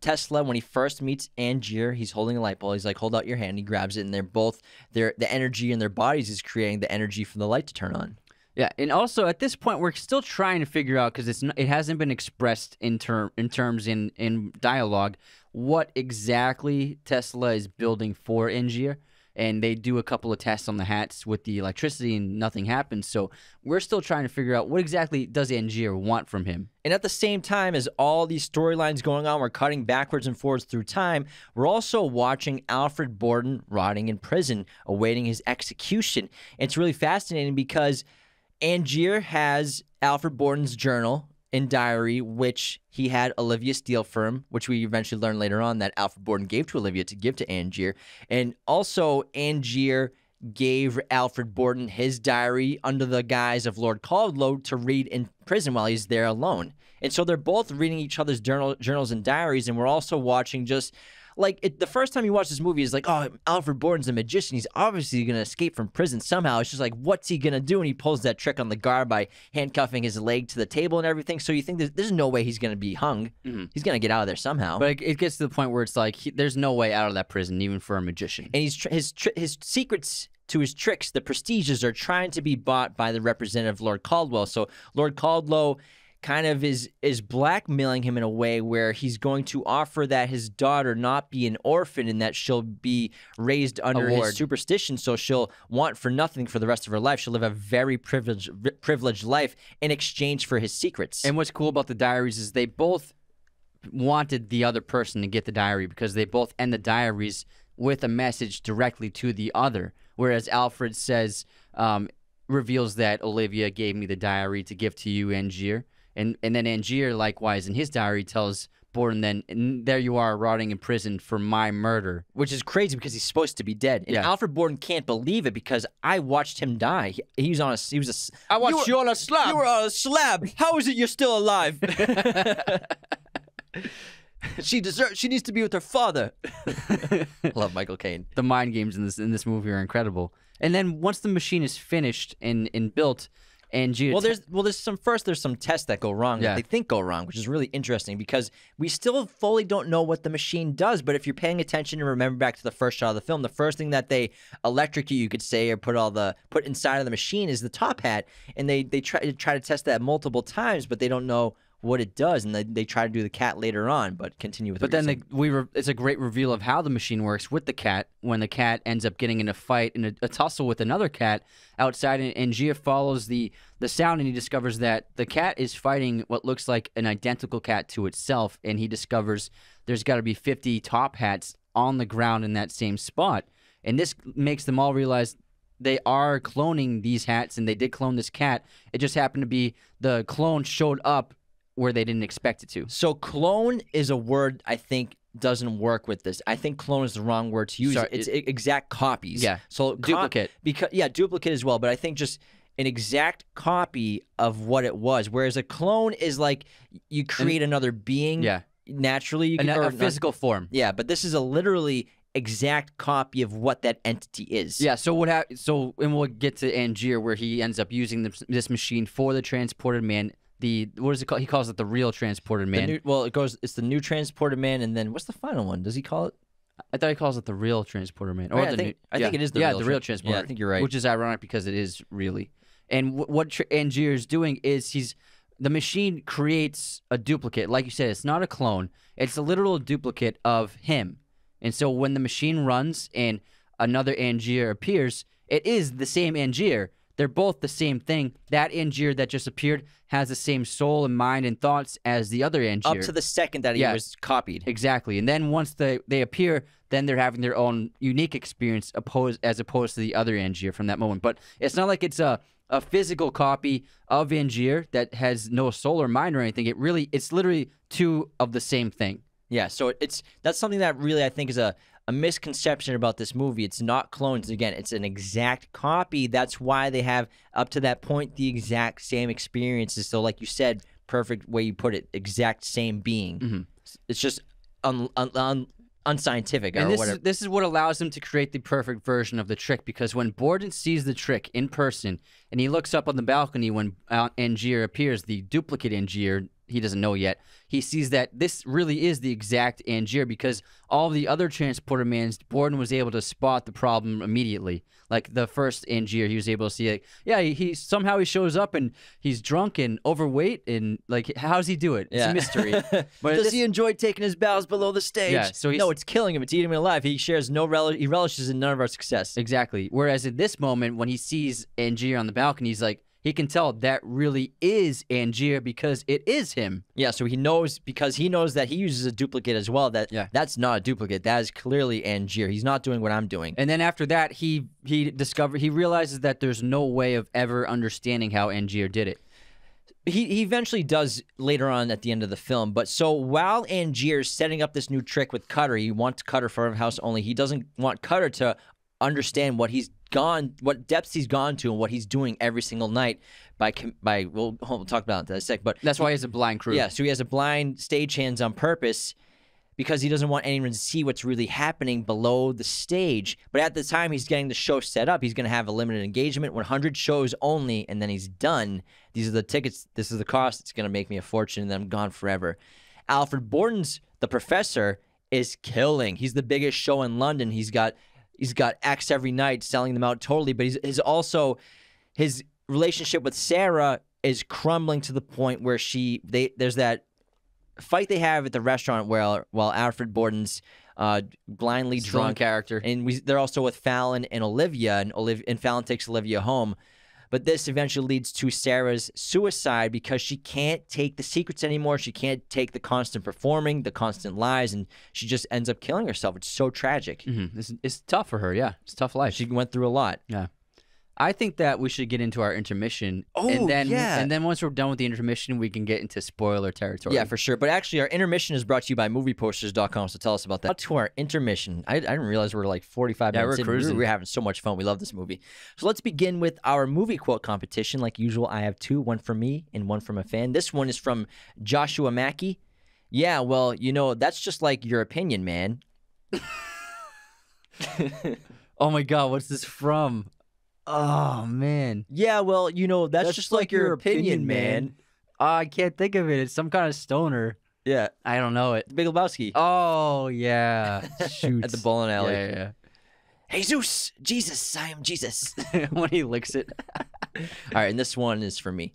Tesla, when he first meets Angier, he's holding a light bulb. He's like, hold out your hand. He grabs it, and they're both the energy in their bodies is creating the energy for the light to turn on. Yeah, and also at this point, we're still trying to figure out, because it hasn't been expressed in terms in dialogue what exactly Tesla is building for Angier. And they do a couple of tests on the hats with the electricity, and nothing happens. So we're still trying to figure out what exactly does Angier want from him. And at the same time as all these storylines going on, we're cutting backwards and forwards through time, we're also watching Alfred Borden rotting in prison, awaiting his execution. And it's really fascinating because Angier has Alfred Borden's journal and diary, which he had Olivia steal for him, which we eventually learned later on that Alfred Borden gave to Olivia to give to Angier. And also Angier gave Alfred Borden his diary under the guise of Lord Caldlow to read in prison while he's there alone. And so they're both reading each other's journals and diaries, and we're also watching just... like, the first time you watch this movie is like, oh, Alfred Borden's a magician. He's obviously going to escape from prison somehow. It's just like, what's he going to do? And he pulls that trick on the guard by handcuffing his leg to the table and everything. So you think there's no way he's going to be hung. Mm-hmm. He's going to get out of there somehow. But it gets to the point where it's like, there's no way out of that prison, even for a magician. And his secrets to his tricks, the prestiges, are trying to be bought by the representative Lord Caldlow. So Lord Caldlow kind of is blackmailing him in a way where he's going to offer that his daughter not be an orphan and that she'll be raised under his superstition, so she'll want for nothing for the rest of her life. She'll live a very privileged life in exchange for his secrets. And what's cool about the diaries is they both wanted the other person to get the diary, because they both end the diaries with a message directly to the other, whereas Alfred says, reveals that Olivia gave me the diary to give to you, Angier. And then Angier, likewise, in his diary, tells Borden, then, there you are, rotting in prison for my murder. Which is crazy because he's supposed to be dead. And yeah, Alfred Borden can't believe it, because I watched him die. He was on a... I watched you on a slab. You were on a slab. How is it you're still alive? She needs to be with her father. Love Michael Caine. The mind games in this movie are incredible. And then once the machine is finished and built, and there's some tests that go wrong, that they think go wrong, which is really interesting because we still fully don't know what the machine does. But if you're paying attention and remember back to the first shot of the film, the first thing that they electrocute, you could say, or put inside of the machine is the top hat, and they try to test that multiple times, but they don't know what it does, and they try to do the cat later on, but continue with. But then it's a great reveal of how the machine works with the cat when the cat ends up getting in a fight in a tussle with another cat outside, and Gia follows the sound, and he discovers that the cat is fighting what looks like an identical cat to itself, and he discovers there's got to be 50 top hats on the ground in that same spot, and this makes them all realize they are cloning these hats, and they did clone this cat. It just happened to be the clone showed up where they didn't expect it to. So clone is a word I think doesn't work with this. I think clone is the wrong word to use. Sorry, it's exact copies. Yeah. So duplicate. Duplicate as well, but I think just an exact copy of what it was, whereas a clone is like you create another being naturally. Or a physical form. Yeah, but this is a literally exact copy of what that entity is. Yeah, so and we'll get to Angier where he ends up using this machine for the transported man. What is it called? He calls it the real transported man. It's the new transported man, and then what's the final one? Does he call it? I thought he calls it the real transported man. I think it is the real transported. Yeah, I think you're right. Which is ironic because it is really. And what Angier is doing is the machine creates a duplicate. Like you said, it's not a clone. It's a literal duplicate of him. And so when the machine runs and another Angier appears, it is the same Angier. They're both the same thing. That Angier that just appeared has the same soul and mind and thoughts as the other Angier. Up to the second that he was copied. Exactly. And then once they appear, then they're having their own unique experience as opposed to the other Angier from that moment. But it's not like it's a physical copy of Angier that has no soul or mind or anything. It's literally two of the same thing. Yeah, so that's something that really I think is a misconception about this movie. It's not clones. Again, it's an exact copy. That's why they have, up to that point, the exact same experiences. So like you said, perfect way you put it, exact same being. Mm-hmm. It's just unscientific or whatever. This is what allows them to create the perfect version of the trick, because when Borden sees the trick in person and he looks up on the balcony when Angier appears, the duplicate Angier, he doesn't know yet, he sees that this really is the exact Angier, because all the other transporter mans, Borden was able to spot the problem immediately. Like the first Angier, he was able to see it. Yeah, he somehow shows up and he's drunk and overweight, and like, how does he do it? It's a mystery. But does he enjoy taking his bows below the stage? Yeah, so no, it's killing him. It's eating him alive. He shares he relishes in none of our success. Exactly. Whereas in this moment, when he sees Angier on the balcony, he's like, he can tell that really is Angier because it is him. Yeah, so he knows, because he knows that he uses a duplicate as well. That's not a duplicate. That is clearly Angier. He's not doing what I'm doing. And then after that, he realizes that there's no way of ever understanding how Angier did it. He eventually does later on at the end of the film. But so while Angier is setting up this new trick with Cutter, he wants Cutter for in-house only. He doesn't want Cutter to understand what he's gone, what depths he's gone to, and what he's doing every single night. We'll talk about that in a sec. But that's why he has a blind crew. Yeah, so he has a blind stagehands on purpose, because he doesn't want anyone to see what's really happening below the stage. But at the time he's getting the show set up, he's going to have a limited engagement, 100 shows only, and then he's done. These are the tickets. This is the cost. It's going to make me a fortune, and then I'm gone forever. Alfred Borden's The Professor is killing. He's the biggest show in London. He's got acts every night, selling them out totally. But his relationship with Sarah is crumbling to the point where there's that fight they have at the restaurant while Alfred Borden's blindly drunk character, and they're also with Fallon and Olivia, and Fallon takes Olivia home. But this eventually leads to Sarah's suicide because she can't take the secrets anymore. She can't take the constant performing, the constant lies, and she just ends up killing herself. It's so tragic. Mm-hmm. It's tough for her, yeah. It's a tough life. She went through a lot. Yeah. I think that we should get into our intermission. Oh, and then once we're done with the intermission, we can get into spoiler territory. Yeah, for sure. But actually, our intermission is brought to you by movieposters.com, so tell us about that. Up to our intermission. I didn't realize we were like 45 minutes in. We're having so much fun. We love this movie. So let's begin with our movie quote competition. Like usual, I have two, one for me and one from a fan. This one is from Joshua Mackey. Yeah, well, you know, that's just like your opinion, man. Oh my God, what's this from? Oh man. Yeah, well, you know, that's just like your opinion, man. I can't think of it. It's some kind of stoner. Yeah, I don't know it. The Big Lebowski. Oh yeah, shoot. At the bowling alley. Yeah, yeah. Hey Zeus, Jesus, I am Jesus. When he licks it. All right, and this one is for me.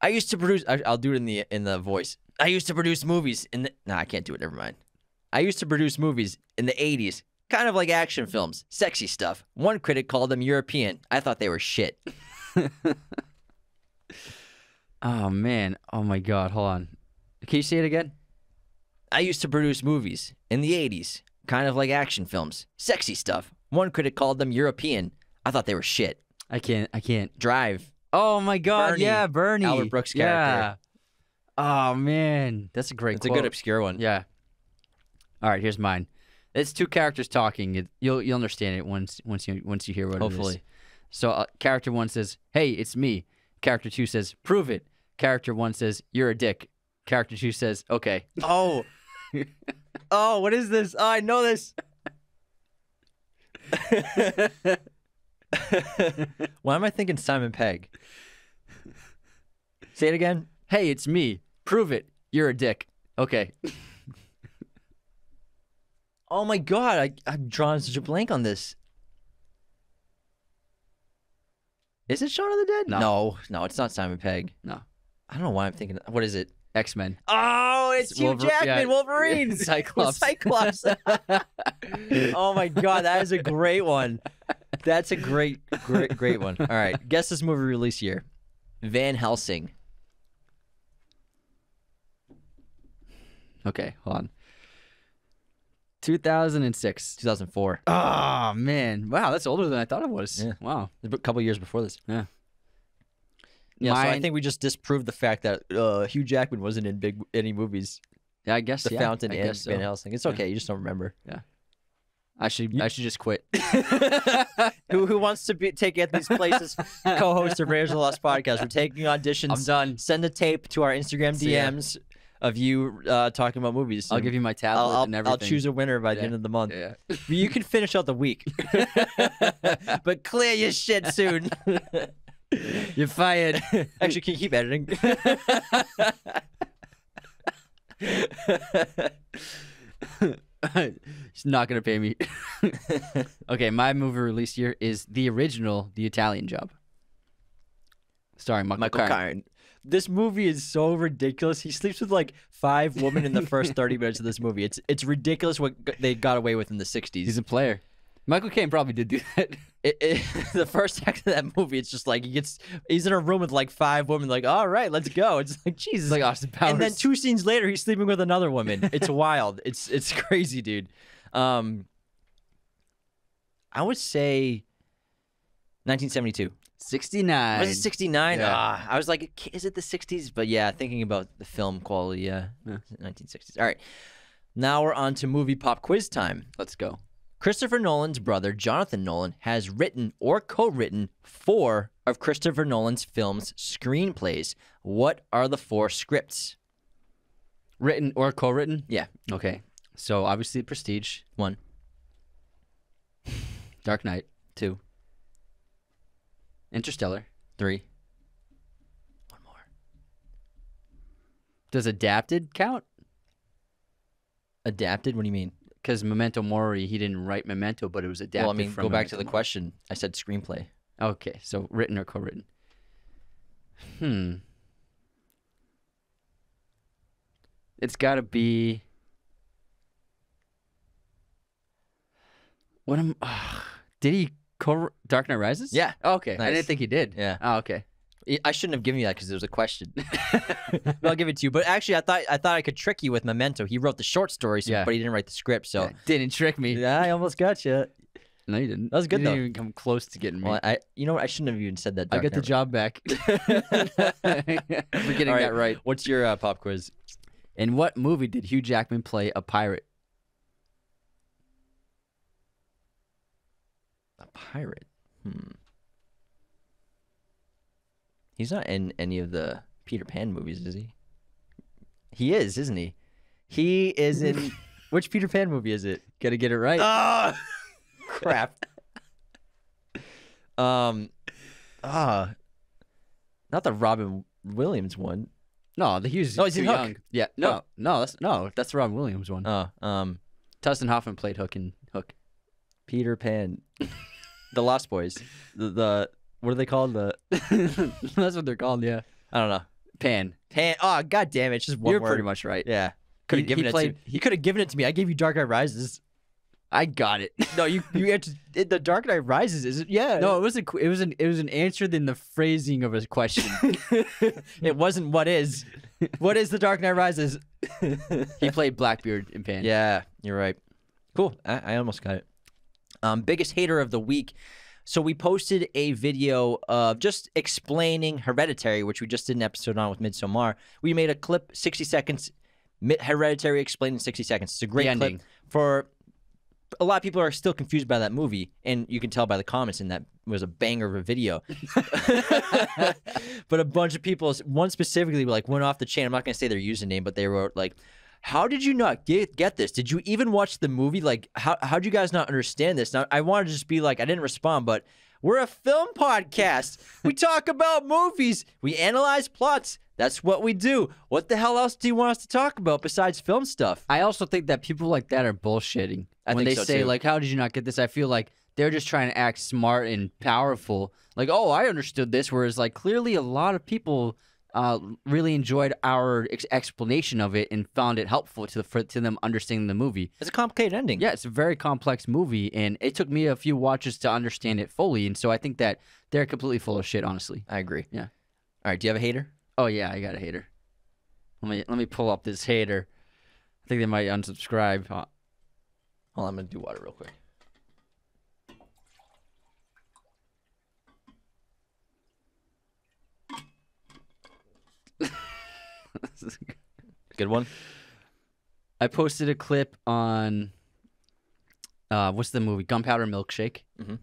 I used to produce. I'll do it in the voice. I used to produce movies in the. No, I can't do it. Never mind. I used to produce movies in the 80s, kind of like action films, sexy stuff. One critic called them European. I thought they were shit. Oh man. Oh my God. Hold on. Can you say it again? I used to produce movies in the 80s, kind of like action films, sexy stuff. One critic called them European. I thought they were shit. I can't. Drive. Oh my God. Bernie. Yeah, Bernie. Albert Brooks character. Yeah. Oh man. That's a great quote. It's a good obscure one. Yeah. All right, here's mine. It's two characters talking. You'll understand it once you hear what it is. Hopefully. So character 1 says, "Hey, it's me." Character 2 says, "Prove it." Character 1 says, "You're a dick." Character 2 says, "Okay." Oh. Oh, what is this? Oh, I know this. Why am I thinking Simon Pegg? Say it again. "Hey, it's me. Prove it. You're a dick. Okay." Oh my God, I've drawn such a blank on this. Is it Shaun of the Dead? No, it's not Simon Pegg. No. I don't know why I'm thinking. What is it? X-Men. Oh, it's Hugh Jackman, yeah. Wolverine. Cyclops. Cyclops. Oh my God, that is a great one. That's a great one. All right, guess this movie release year. Van Helsing. Okay, hold on. 2006. 2004. Oh, man. Wow, that's older than I thought it was. Yeah. Wow. A couple years before this. Yeah. Yeah, so I think we just disproved the fact that Hugh Jackman wasn't in any movies. Yeah, I guess The Fountain and Van Helsing. It's okay. Yeah. You just don't remember. Yeah. I should just quit. Who wants to take Anthony's places? Co-host of Raiders of the Lost Podcast. We're taking auditions. I'm done. Send the tape to our Instagram DMs of you talking about movies. I'll give you my tablet and everything. I'll choose a winner by the end of the month. Yeah. You can finish out the week. But clear your shit soon. You're fired. Actually, can you keep editing? She's not going to pay me. Okay, my movie release year is the original The Italian Job. Starring Michael Caine. This movie is so ridiculous. He sleeps with like 5 women in the first 30 minutes of this movie. It's ridiculous what they got away with in the 60s. He's a player. Michael Caine probably did do that. The first act of that movie, it's just like he's in a room with like 5 women. Like, all right, let's go. It's like Jesus, it's like Austin Powers. And then 2 scenes later, he's sleeping with another woman. It's wild. It's crazy, dude. I would say 1972. 69. Was it 69? Yeah. I was like, is it the 60s? But yeah, thinking about the film quality, yeah. 1960s. All right, now we're on to movie pop quiz time. Let's go. Christopher Nolan's brother, Jonathan Nolan, has written or co-written 4 of Christopher Nolan's film's screenplays. What are the 4 scripts? Written or co-written? Yeah. Okay. So obviously Prestige. 1. Dark Knight. 2. Interstellar. 3. One more. Does adapted count? Adapted? What do you mean? Because Memento Mori, he didn't write Memento, but it was adapted. Well, I mean, go back to the question. I said screenplay. Okay, so written or co-written. It's got to be. What am? Did he Dark Knight Rises? Yeah. Oh, okay. Nice. I didn't think he did. Yeah. Oh, okay. I shouldn't have given you that because there was a question. But I'll give it to you. But actually, I thought I could trick you with Memento. He wrote the short stories, but he didn't write the script. So didn't trick me. Yeah, I almost got you. No, you didn't. That was good though. You didn't even come close to getting me. Well, you know what? I shouldn't have even said that. I got the job back. For getting that right. What's your pop quiz? In what movie did Hugh Jackman play a pirate? A pirate. He's not in any of the Peter Pan movies, is he? He is, isn't he? He is in... Which Peter Pan movie is it? Gotta get it right. Crap. Not the Robin Williams one. No, the Hughes. Oh, he's in Hook. Young. Yeah. No, that's the Robin Williams one. Dustin Hoffman played Hook in Hook. Peter Pan, the Lost Boys. The what are they called? That's what they're called. Yeah. I don't know. Pan. Oh, god damn it! Just one word. You're pretty much right. Yeah. Could have given it. He could have given it to me. I gave you Dark Knight Rises. I got it. No, you answered the Dark Knight Rises. Is it? Yeah. No, it was an answer than the phrasing of a question. It wasn't what is. What is the Dark Knight Rises? He played Blackbeard in Pan. Yeah, you're right. Cool. I almost got it. Biggest hater of the week. So we posted a video of just explaining Hereditary, which we just did an episode on with Midsommar. We made a clip, 60 seconds. Hereditary explained in 60 seconds. It's a great clip for. A lot of people are still confused by that movie, and you can tell by the comments, and that was a banger of a video. But a bunch of people, one specifically, like went off the chain. I'm not going to say their username, but they wrote like, how did you not get this? Did you even watch the movie? Like, how do you guys not understand this? Now, I wanted to just be like, I didn't respond, but we're a film podcast. We talk about movies. We analyze plots. That's what we do. What the hell else do you want us to talk about besides film stuff? I also think that people like that are bullshitting. When they say, like, how did you not get this? I feel like they're just trying to act smart and powerful. Like, oh, I understood this. Whereas, like, clearly a lot of people really enjoyed our explanation of it and found it helpful to them understanding the movie. It's a complicated ending. Yeah, it's a very complex movie. And it took me a few watches to understand it fully. And so I think that they're completely full of shit, honestly. I agree. Yeah. All right. Do you have a hater? Oh yeah, I got a hater. Let me pull up this hater. I think they might unsubscribe. Hold on, I'm gonna do water real quick. Good one. I posted a clip on what's the movie? Gunpowder Milkshake,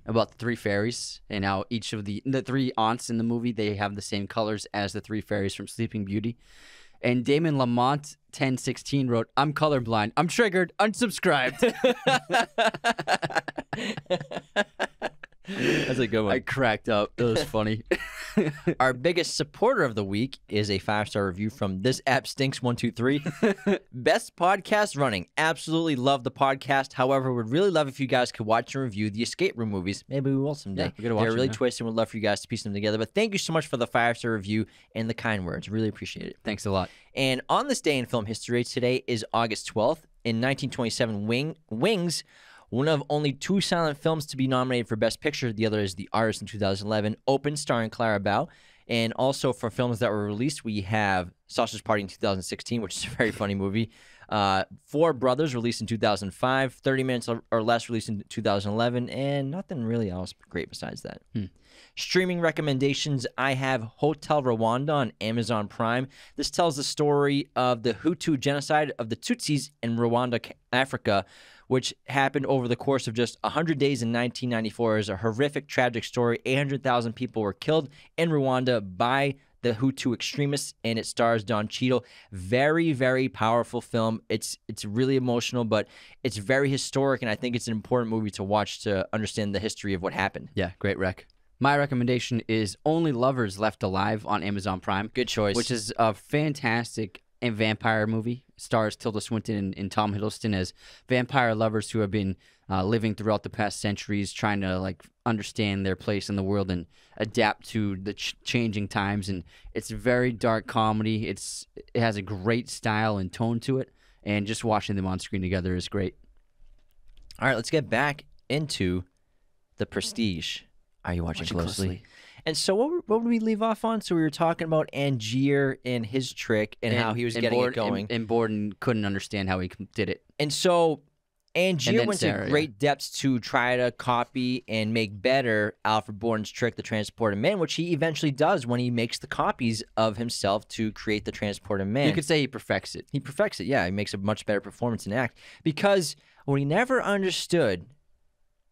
about the three fairies and how each of the three aunts in the movie, they have the same colors as the three fairies from Sleeping Beauty. And Damon Lamont 1016 wrote, "I'm colorblind. I'm triggered. Unsubscribed." That's a good one. I cracked up. That was funny. Our biggest supporter of the week is a 5-star review from This App Stinks 123. Best podcast running. Absolutely love the podcast. However, would really love if you guys could watch and review the Escape Room movies. Maybe we will someday. Yeah, we're gonna watch They're really now. Twisted. Would love for you guys to piece them together. But thank you so much for the 5-star review and the kind words. Really appreciate it. Thanks a lot. And on this day in film history, today is August 12th. In 1927, Wings, one of only two silent films to be nominated for Best Picture, the other is The Artist in 2011, Open, starring Clara Bow. And also for films that were released, we have Sausage Party in 2016, which is a very funny movie. Four Brothers, released in 2005, 30 Minutes or Less, released in 2011, and nothing really else great besides that. Streaming recommendations, I have Hotel Rwanda on Amazon Prime. This tells the story of the Hutu genocide of the Tutsis in Rwanda, Africa, which happened over the course of just 100 days in 1994. Is a horrific, tragic story. 800,000 people were killed in Rwanda by the Hutu extremists, and it stars Don Cheadle. Very, very powerful film. It's really emotional, but it's very historic, and I think it's an important movie to watch to understand the history of what happened. Yeah, great rec. My recommendation is Only Lovers Left Alive on Amazon Prime. Good choice. Which is a fantastic vampire movie. Stars Tilda Swinton and Tom Hiddleston as vampire lovers who have been living throughout the past centuries, trying to like understand their place in the world and adapt to the changing times. And it's very dark comedy. It has a great style and tone to it, and just watching them on screen together is great. All right, let's get back into The Prestige. Are you watching closely? And so what would we leave off on? So we were talking about Angier and his trick and how he was getting it going. And Borden couldn't understand how he did it. And so Angier went to great depths to try to copy and make better Alfred Borden's trick, the Transported Man, which he eventually does when he makes the copies of himself to create the Transported Man. You could say he perfects it. He perfects it, yeah. He makes a much better performance and act. Because what he never understood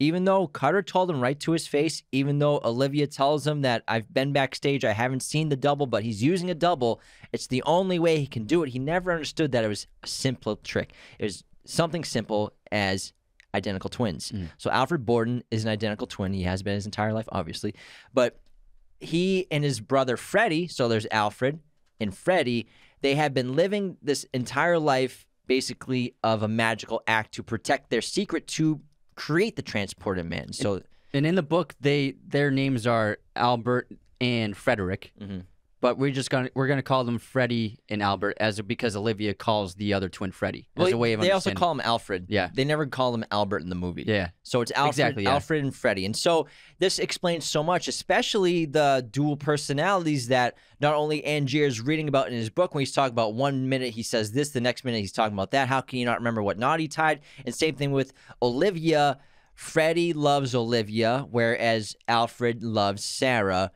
Even though Carter told him right to his face, even though Olivia tells him that I've been backstage, I haven't seen the double, but he's using a double. It's the only way he can do it. He never understood that it was a simple trick. It was something simple as identical twins. Mm. So Alfred Borden is an identical twin. He has been his entire life, obviously. But he and his brother Freddie, so there's Alfred and Freddie, they have been living this entire life basically of a magical act to protect their secret to create the transported man. So, and in the book, their names are Albert and Frederick, mm-hmm. but we're gonna call them Freddie and Albert because Olivia calls the other twin Freddie as a way of understanding. They also call him Alfred. Yeah, they never call him Albert in the movie. Yeah, so it's Alfred, exactly, yeah. Alfred and Freddie, and so this explains so much, especially the dual personalities that not only Angier's reading about in his book when he's talking about 1 minute he says this, the next minute he's talking about that. How can you not remember what knot he tied? And same thing with Olivia. Freddie loves Olivia, whereas Alfred loves Sarah.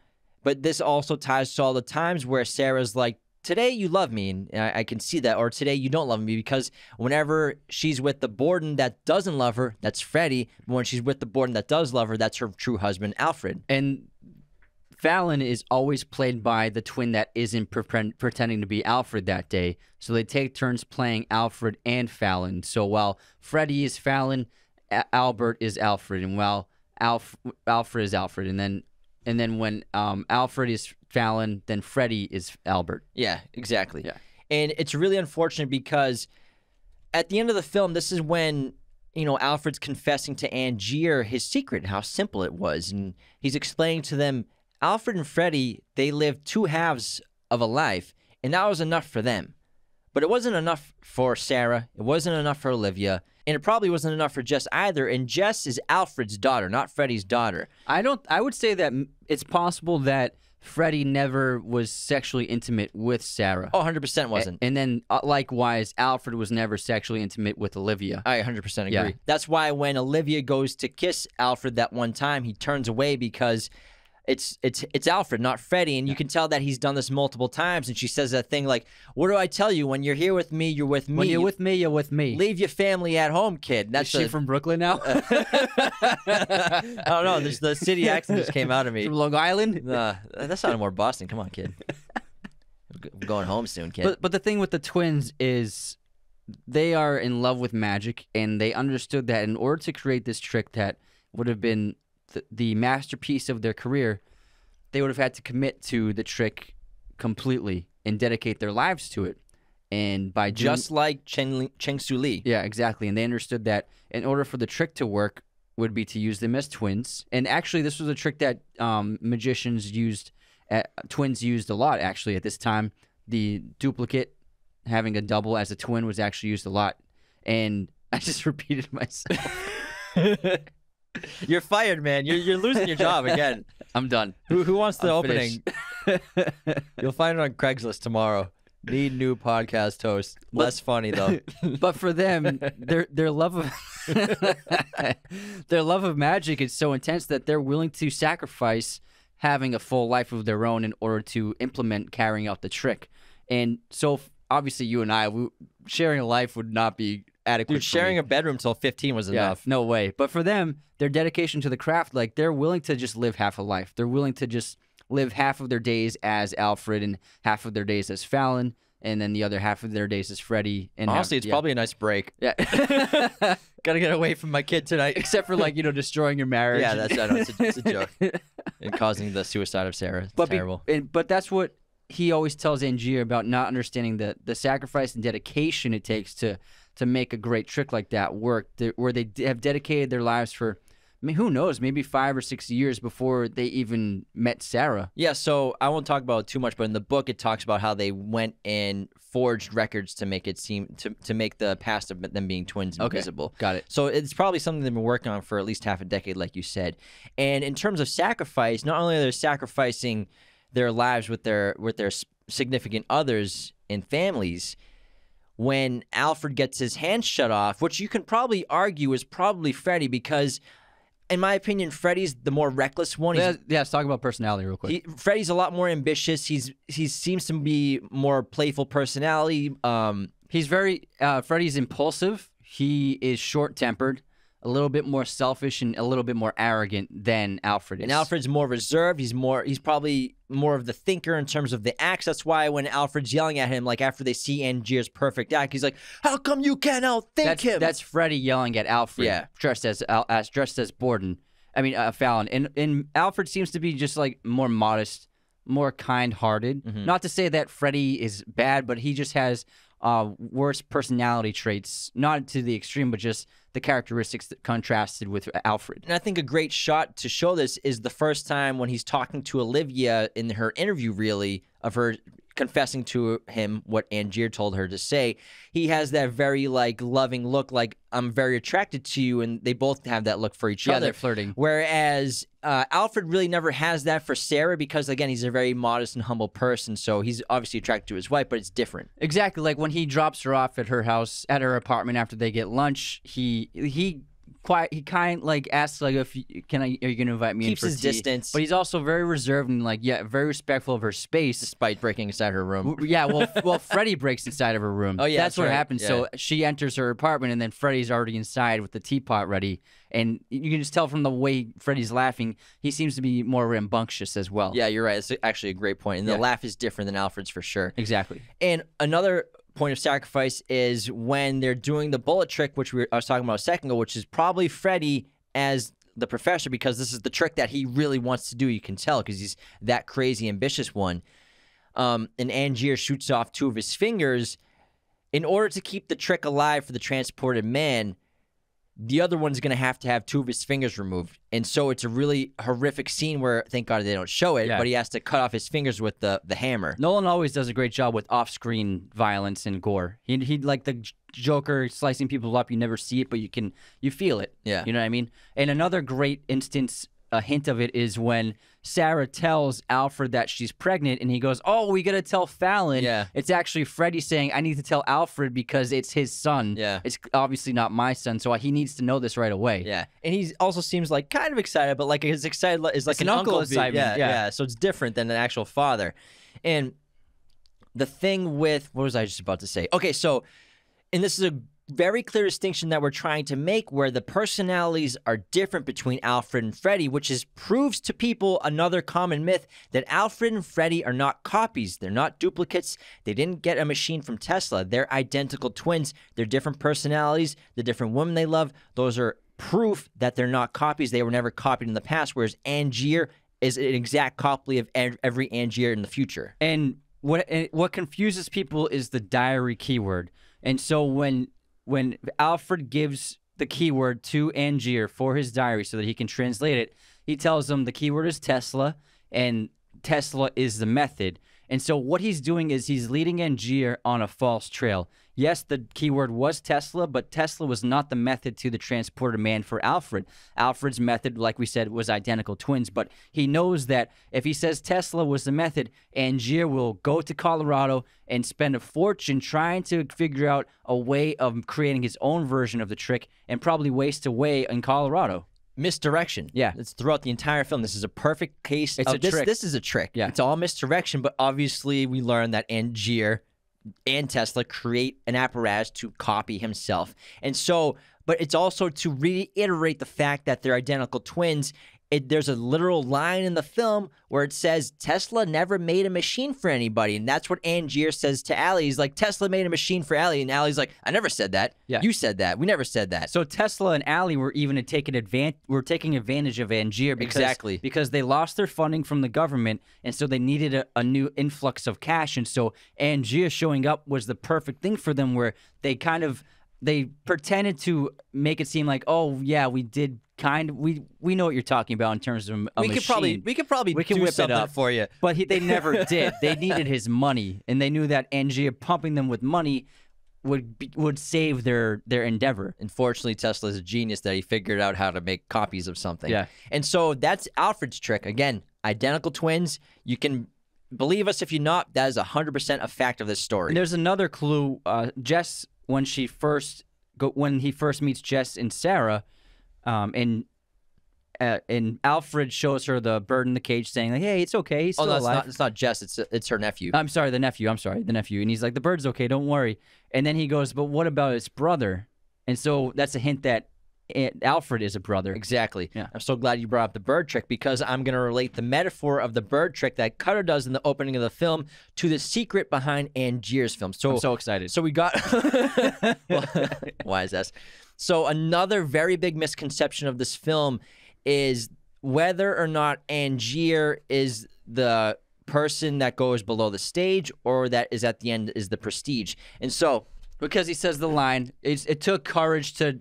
But this also ties to all the times where Sarah's like, today you love me, and I can see that, or today you don't love me, because whenever she's with the Borden that doesn't love her, that's Freddie. But when she's with the Borden that does love her, that's her true husband, Alfred. And Fallon is always played by the twin that isn't pretending to be Alfred that day. So they take turns playing Alfred and Fallon. So while Freddie is Fallon, Albert is Alfred, and while Alfred is Alfred, and then when Alfred is Fallon, then Freddie is Albert. Yeah, exactly. Yeah. And it's really unfortunate because at the end of the film, this is when, you know, Alfred's confessing to Angier his secret and how simple it was. And he's explaining to them, Alfred and Freddie, they lived two halves of a life, and that was enough for them. But it wasn't enough for Sarah. It wasn't enough for Olivia. And it probably wasn't enough for Jess either. And Jess is Alfred's daughter, not Freddie's daughter. I would say that it's possible that Freddie never was sexually intimate with Sarah. Oh, 100% wasn't. And then likewise, Alfred was never sexually intimate with Olivia. I 100% agree. Yeah. That's why when Olivia goes to kiss Alfred that one time, he turns away because it's Alfred, not Freddie, and you can tell that he's done this multiple times. And she says that thing like, "What do I tell you? When you're here with me, you're with me. When you're with me, you're with me. Leave your family at home, kid." That's Is she from Brooklyn now? I don't know. The city accent just came out of me. From Long Island? That sounded more Boston. Come on, kid. I'm going home soon, kid. But the thing with the twins is they are in love with magic, and they understood that in order to create this trick that would have been the masterpiece of their career, they would have had to commit to the trick completely and dedicate their lives to it. And by just like Cheng Su Li. Yeah, exactly. And they understood that in order for the trick to work would be to use them as twins. And actually, this was a trick that magicians used, twins used a lot, actually, at this time. The duplicate, having a double as a twin, was actually used a lot. And I just repeated myself. You're fired, man. You're losing your job again. I'm done. Who wants the opening? You'll find it on Craigslist tomorrow. Need new podcast host. Less funny though. But for them, their love of their love of magic is so intense that they're willing to sacrifice having a full life of their own in order to implement carrying out the trick. And so obviously, you and I, sharing a life would not be adequate. Dude, sharing a bedroom till 15 was enough. No way. But for them, their dedication to the craft, like, they're willing to just live half a life. They're willing to just live half of their days as Alfred and half of their days as Fallon, and then the other half of their days as Freddie. And honestly, it's probably a nice break. Yeah. Gotta get away from my kid tonight. Except for, like, you know, destroying your marriage. Yeah, that's, I know, it's a joke. And causing the suicide of Sarah. It's terrible. But that's what he always tells Angier about, not understanding the sacrifice and dedication it takes to make a great trick like that work, where they have dedicated their lives for, I mean, who knows, maybe 5 or 6 years before they even met Sarah. Yeah, so I won't talk about it too much, but in the book it talks about how they went and forged records to make it seem, to make the past of them being twins invisible. Okay, got it. So it's probably something they've been working on for at least half a decade, like you said. And in terms of sacrifice, not only are they sacrificing their lives with their significant others and families, when Alfred gets his hand shut off, which you can probably argue is probably Freddie, because in my opinion, Freddie's the more reckless one. Yeah, let's talk about personality real quick. Freddie's a lot more ambitious. He seems to be more playful personality. Freddie's impulsive. He is short-tempered. a little bit more selfish and a little bit more arrogant than Alfred is. And Alfred's more reserved. He's probably more of the thinker in terms of the acts. That's why when Alfred's yelling at him, like after they see Angier's perfect act, he's like, "How come you can't outthink him?" That's Freddy yelling at Alfred, yeah, dressed as Borden. I mean, Fallon. And Alfred seems to be just like more modest, more kind-hearted. Mm-hmm. Not to say that Freddy is bad, but he just has worse personality traits, not to the extreme, but just the characteristics that contrasted with Alfred. And I think a great shot to show this is the first time when he's talking to Olivia in her interview, really, of her confessing to him what Angier told her to say. He has that very, like, loving look, like, I'm very attracted to you, and they both have that look for each other. Yeah, they're flirting. Whereas Alfred really never has that for Sarah because, again, he's a very modest and humble person, so he's obviously attracted to his wife, but it's different. Exactly. Like, when he drops her off at her house, at her apartment after they get lunch, he kind of like asks, like, are you gonna invite me in for tea? Keeps his distance, but he's also very reserved and, like, yeah, very respectful of her space, despite breaking inside her room. Yeah, well, well, Freddy breaks inside of her room. Oh yeah, that's what happens. Yeah. So she enters her apartment, and then Freddy's already inside with the teapot ready, and you can just tell from the way Freddy's laughing, he seems to be more rambunctious as well. Yeah, you're right. It's actually a great point, and the laugh is different than Alfred's for sure. Exactly. And another point of sacrifice is when they're doing the bullet trick, which I was talking about a second ago, which is probably Freddy as the professor, because this is the trick that he really wants to do. You can tell because he's that crazy, ambitious one. And Angier shoots off 2 of his fingers in order to keep the trick alive for the transported man. The other one's going to have 2 of his fingers removed. And so it's a really horrific scene where, thank God they don't show it, but he has to cut off his fingers with the hammer. Nolan always does a great job with off-screen violence and gore. He like the Joker slicing people up, you never see it, but you feel it. Yeah. You know what I mean? And another great instance, a hint of it, is when Sarah tells Alfred that she's pregnant, and he goes, "Oh, we gotta tell Fallon." Yeah. It's actually Freddy saying, "I need to tell Alfred because it's his son." Yeah. It's obviously not my son, so he needs to know this right away. Yeah. And he also seems like kind of excited, but like his excited is like an uncle excitement. Yeah. So it's different than an actual father. And the thing with what was I just about to say? Okay, so, and this is a very clear distinction that we're trying to make, where the personalities are different between Alfred and Freddy, which is proves to people another common myth that Alfred and Freddy are not copies. They're not duplicates. They didn't get a machine from Tesla. They're identical twins. They're different personalities, the different women they love. Those are proof that they're not copies. They were never copied in the past, whereas Angier is an exact copy of every Angier in the future. And what confuses people is the diary keyword. And so when Alfred gives the keyword to Angier for his diary so that he can translate it, he tells him the keyword is Tesla, and Tesla is the method. And so what he's doing is he's leading Angier on a false trail. Yes, the keyword was Tesla, but Tesla was not the method to the transported man for Alfred. Alfred's method, like we said, was identical twins, but he knows that if he says Tesla was the method, Angier will go to Colorado and spend a fortune trying to figure out a way of creating his own version of the trick and probably waste away in Colorado. Misdirection. Yeah. It's throughout the entire film. This is a perfect case of this. This is a trick. Yeah. It's all misdirection, but obviously we learned that Angier and Tesla create an apparatus to copy himself. And so, but it's also to reiterate the fact that they're identical twins. There's a literal line in the film where it says Tesla never made a machine for anybody, and that's what Angier says to Allie. He's like, Tesla made a machine for Allie, and Allie's like, I never said that. Yeah. You said that. We never said that. So Tesla and Allie were even taking advantage of Angier because they lost their funding from the government, and so they needed a new influx of cash, and so Angier showing up was the perfect thing for them, where they kind of they pretended to make it seem like, oh yeah, we did. We know what you're talking about in terms of a machine. We could probably do something up for you. But they never did. They needed his money, and they knew that Angier pumping them with money would save their endeavor. Unfortunately, Tesla's a genius that he figured out how to make copies of something. Yeah. And so that's Alfred's trick. Again, identical twins. You can believe us if you're not. That is 100% a fact of this story. And there's another clue. Jess, when he first meets Jess and Sarah. And Alfred shows her the bird in the cage, saying like, "Hey, it's okay. He's still alive." It's not Jess. It's her nephew. I'm sorry, the nephew. And he's like, "The bird's okay. Don't worry." And then he goes, "But what about his brother?" And so that's a hint that Alfred is a brother. Exactly. Yeah. I'm so glad you brought up the bird trick, because I'm going to relate the metaphor of the bird trick that Cutter does in the opening of the film to the secret behind Angier's film. So I'm so excited. So we got well, why is that? So another very big misconception of this film is whether or not Angier is the person that goes below the stage or that is at the end is the prestige. And so because he says the line, it took courage to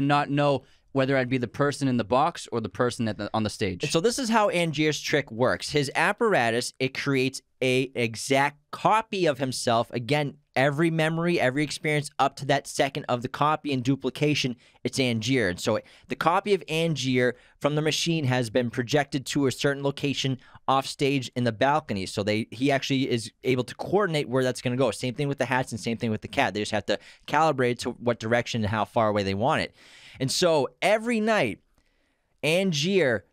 not know whether I'd be the person in the box or the person at on the stage. So this is how Angier's trick works. His apparatus, it creates an exact copy of himself. Again, every memory, every experience up to that second of the copy and duplication, it's Angier. And so the copy of Angier from the machine has been projected to a certain location off stage in the balcony. So he actually is able to coordinate where that's going to go. Same thing with the hats and same thing with the cat. They just have to calibrate to what direction and how far away they want it. And so every night, Angier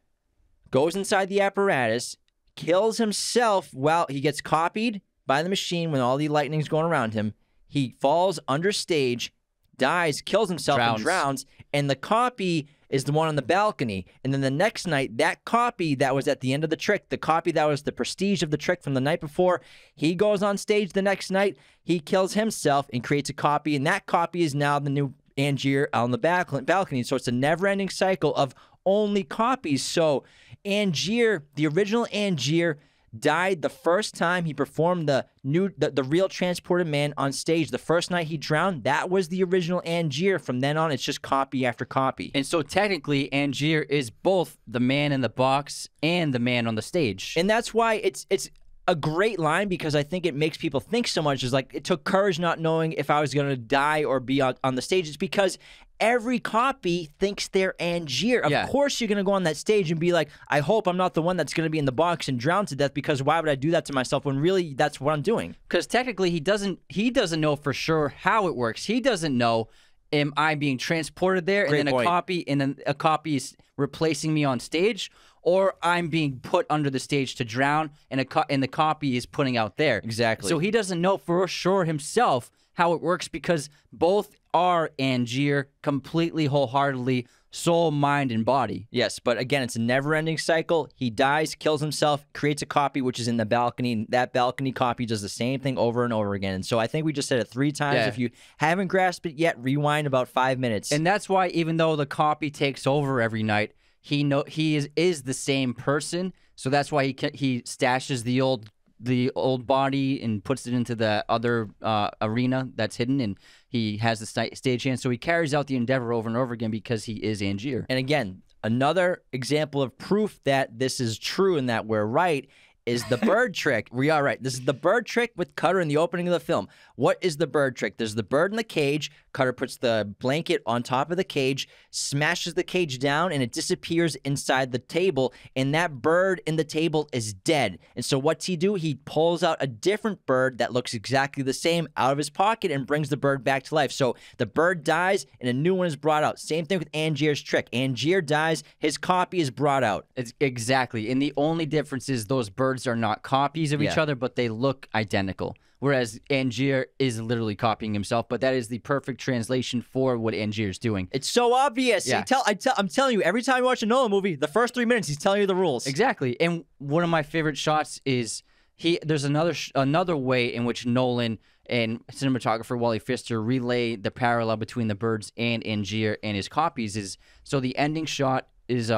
goes inside the apparatus, kills himself while he gets copied by the machine when all the lightning's going around him. He falls under stage, dies, kills himself, and drowns. And the copy is the one on the balcony. And then the next night, that copy that was at the end of the trick, the copy that was the prestige of the trick from the night before, he goes on stage the next night, he kills himself and creates a copy. And that copy is now the new Angier on the balcony. So it's a never-ending cycle of only copies. So Angier, the original Angier, died the first time he performed the real transported man on stage. The first night he drowned, that was the original Angier. From then on, it's just copy after copy. And so technically, Angier is both the man in the box and the man on the stage. And that's why it's a great line, because I think it makes people think so much. Is like, it took courage not knowing if I was going to die or be on the stage. It's because every copy thinks they're Angier. Of course you're going to go on that stage and be like, I hope I'm not the one that's going to be in the box and drown to death, because why would I do that to myself when really that's what I'm doing? Because technically he doesn't know for sure how it works. He doesn't know, am I being transported there and then a copy is replacing me on stage, or I'm being put under the stage to drown and the copy is putting out there. Exactly. So he doesn't know for sure himself how it works, because both are Angier completely, wholeheartedly, soul, mind, and body. Yes, but again, it's a never-ending cycle. He dies, kills himself, creates a copy, which is in the balcony. And that balcony copy does the same thing over and over again. And so I think we just said it 3 times. Yeah. If you haven't grasped it yet, rewind about 5 minutes. And that's why, even though the copy takes over every night, he is the same person. So that's why he stashes the old body and puts it into the other arena that's hidden, and he has the stagehand. So he carries out the endeavor over and over again because he is Angier. And again, another example of proof that this is true and that we're right is the bird trick. We are right. This is the bird trick with Cutter in the opening of the film. What is the bird trick? There's the bird in the cage. Cutter puts the blanket on top of the cage, smashes the cage down, and it disappears inside the table. And that bird in the table is dead. And so what's he do? He pulls out a different bird that looks exactly the same out of his pocket and brings the bird back to life. So the bird dies and a new one is brought out. Same thing with Angier's trick. Angier dies, his copy is brought out. It's exactly. And the only difference is those birds are not copies of each other, but they look identical. Whereas Angier is literally copying himself, but that is the perfect translation for what Angier's doing. It's so obvious. Yeah. I'm telling you, every time you watch a Nolan movie, the first 3 minutes, he's telling you the rules. Exactly. And one of my favorite shots is there's another way in which Nolan and cinematographer Wally Pfister relay the parallel between the birds and Angier and his copies is, so the ending shot is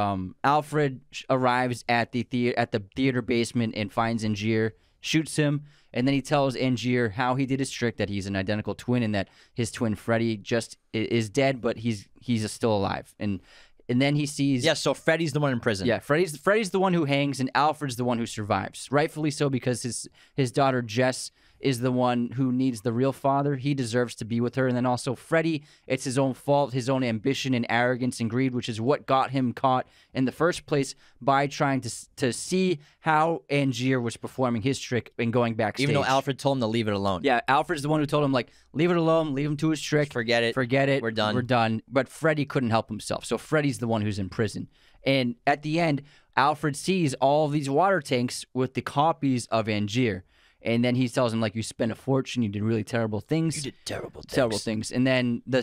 Alfred arrives at the theater basement and finds Angier, shoots him, and then he tells Angier how he did his trick, that he's an identical twin and that his twin Freddy just is dead, but he's still alive. And then he sees... Yeah, so Freddy's the one in prison. Yeah, Freddy's the one who hangs, and Alfred's the one who survives. Rightfully so, because his daughter Jess is the one who needs the real father. He deserves to be with her. And then also Freddy, it's his own fault, his own ambition and arrogance and greed, which is what got him caught in the first place by trying to see how Angier was performing his trick and going backstage. Even though Alfred told him to leave it alone. Yeah, Alfred's the one who told him, like, leave it alone, leave him to his trick. Forget it. We're done. We're done. But Freddy couldn't help himself. So Freddy's the one who's in prison. And at the end, Alfred sees all these water tanks with the copies of Angier. And then he tells him, like, you spent a fortune, you did really terrible things. You did terrible things. And then the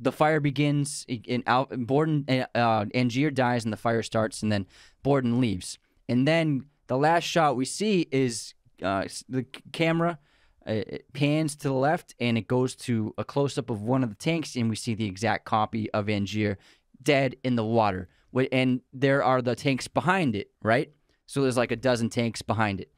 the fire begins, and Borden Angier dies, and the fire starts, and then Borden leaves. And then the last shot we see is the camera pans to the left, and it goes to a close-up of one of the tanks, and we see the exact copy of Angier dead in the water. And there are the tanks behind it, right? So there's like a dozen tanks behind it.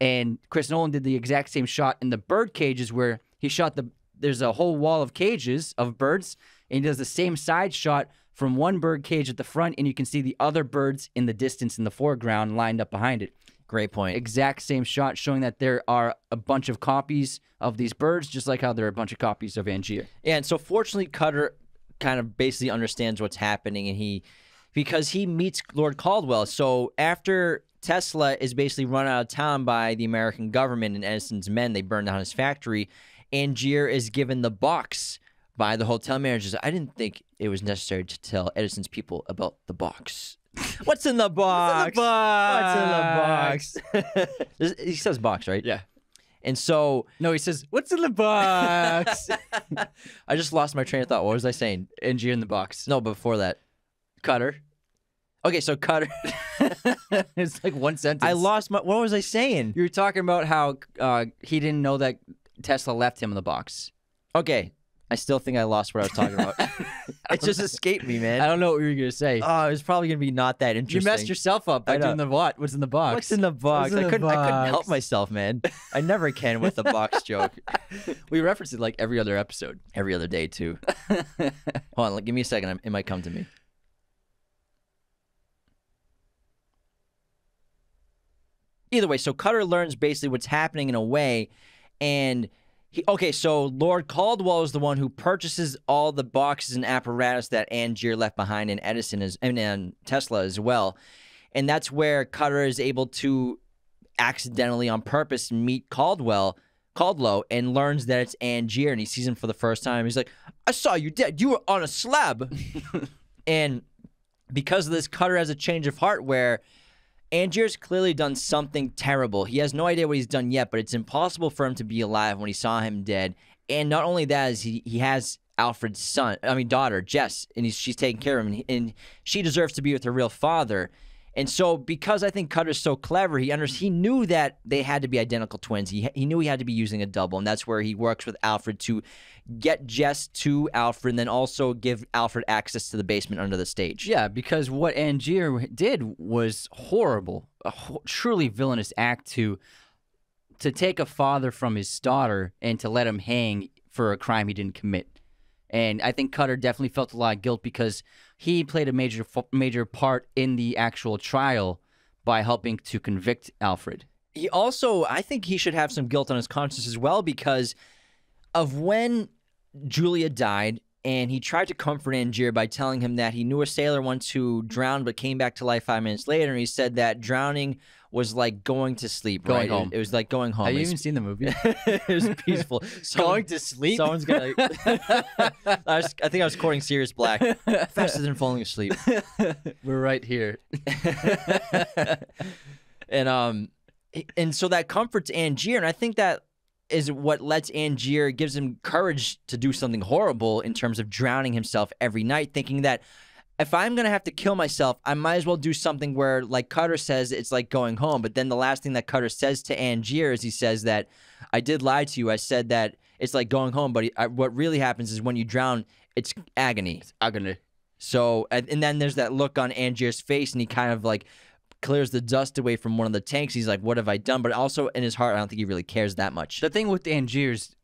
And Chris Nolan did the exact same shot in the bird cages where he shot the... There's a whole wall of cages of birds, and he does the same side shot from one bird cage at the front, and you can see the other birds in the distance in the foreground lined up behind it. Great point. Exact same shot showing that there are a bunch of copies of these birds, just like how there are a bunch of copies of Angier. Yeah, and so fortunately Cutter kind of basically understands what's happening, and because he meets Lord Caldwell. So after Tesla is basically run out of town by the American government and Edison's men, they burn down his factory, Angier is given the box by the hotel managers. I didn't think it was necessary to tell Edison's people about the box. What's in the box? What's in the box? He says box, right? Yeah. And so... No, he says, what's in the box? I just lost my train of thought. What was I saying? Angier in the box. No, before that. Cutter. Okay, so Cutter... It's like one sentence. I lost my... What was I saying? You were talking about how he didn't know that Tesla left him in the box. Okay. I still think I lost what I was talking about. It just escaped me, man. I don't know what you were going to say. Oh, it was probably going to be not that interesting. You messed yourself up by doing the what? What's in the box? What's in the box? I couldn't help myself, man. I never can with the box joke. We reference it like every other episode. Every other day, too. Hold on. Give me a second. It might come to me. Either way, so Cutter learns basically what's happening in a way, and okay, so Lord Caldwell is the one who purchases all the boxes and apparatus that Angier left behind, and Edison is, and Tesla as well, and that's where Cutter is able to accidentally, on purpose, meet Caldwell, and learns that it's Angier, and he sees him for the first time. He's like, "I saw you dead. You were on a slab," and because of this, Cutter has a change of heart where Angier's clearly done something terrible. He has no idea what he's done yet, but it's impossible for him to be alive when he saw him dead. And not only that, is he has Alfred's daughter, Jess, and she's taking care of him, and she deserves to be with her real father. And so, because I think Cutter's so clever, he knew that they had to be identical twins. He knew he had to be using a double, and that's where he works with Alfred to get Jess to Alfred, and then also give Alfred access to the basement under the stage. Yeah, because what Angier did was horrible, a truly villainous act to take a father from his daughter and to let him hang for a crime he didn't commit. And I think Cutter definitely felt a lot of guilt because he played a major part in the actual trial by helping to convict Alfred. He also, I think he should have some guilt on his conscience as well because of when Julia died and he tried to comfort Angier by telling him that he knew a sailor once who drowned but came back to life 5 minutes later, and he said that drowning was like going to sleep, right? Home. It was like going home. Have you even seen the movie? It was peaceful. Going to sleep? Someone's gonna... I think I was quoting Sirius Black. Faster than falling asleep. We're right here. And so that comforts Angier, and I think that is what lets Angier, gives him courage to do something horrible in terms of drowning himself every night, thinking that if I'm going to have to kill myself, I might as well do something where, like Cutter says, it's like going home. But then the last thing that Cutter says to Angier is he says that, I did lie to you. I said that it's like going home, but what really happens is when you drown, it's agony. It's agony. So, and then there's that look on Angier's face, and he kind of like clears the dust away from one of the tanks. He's like, what have I done? But also in his heart, I don't think he really cares that much. The thing with Angier's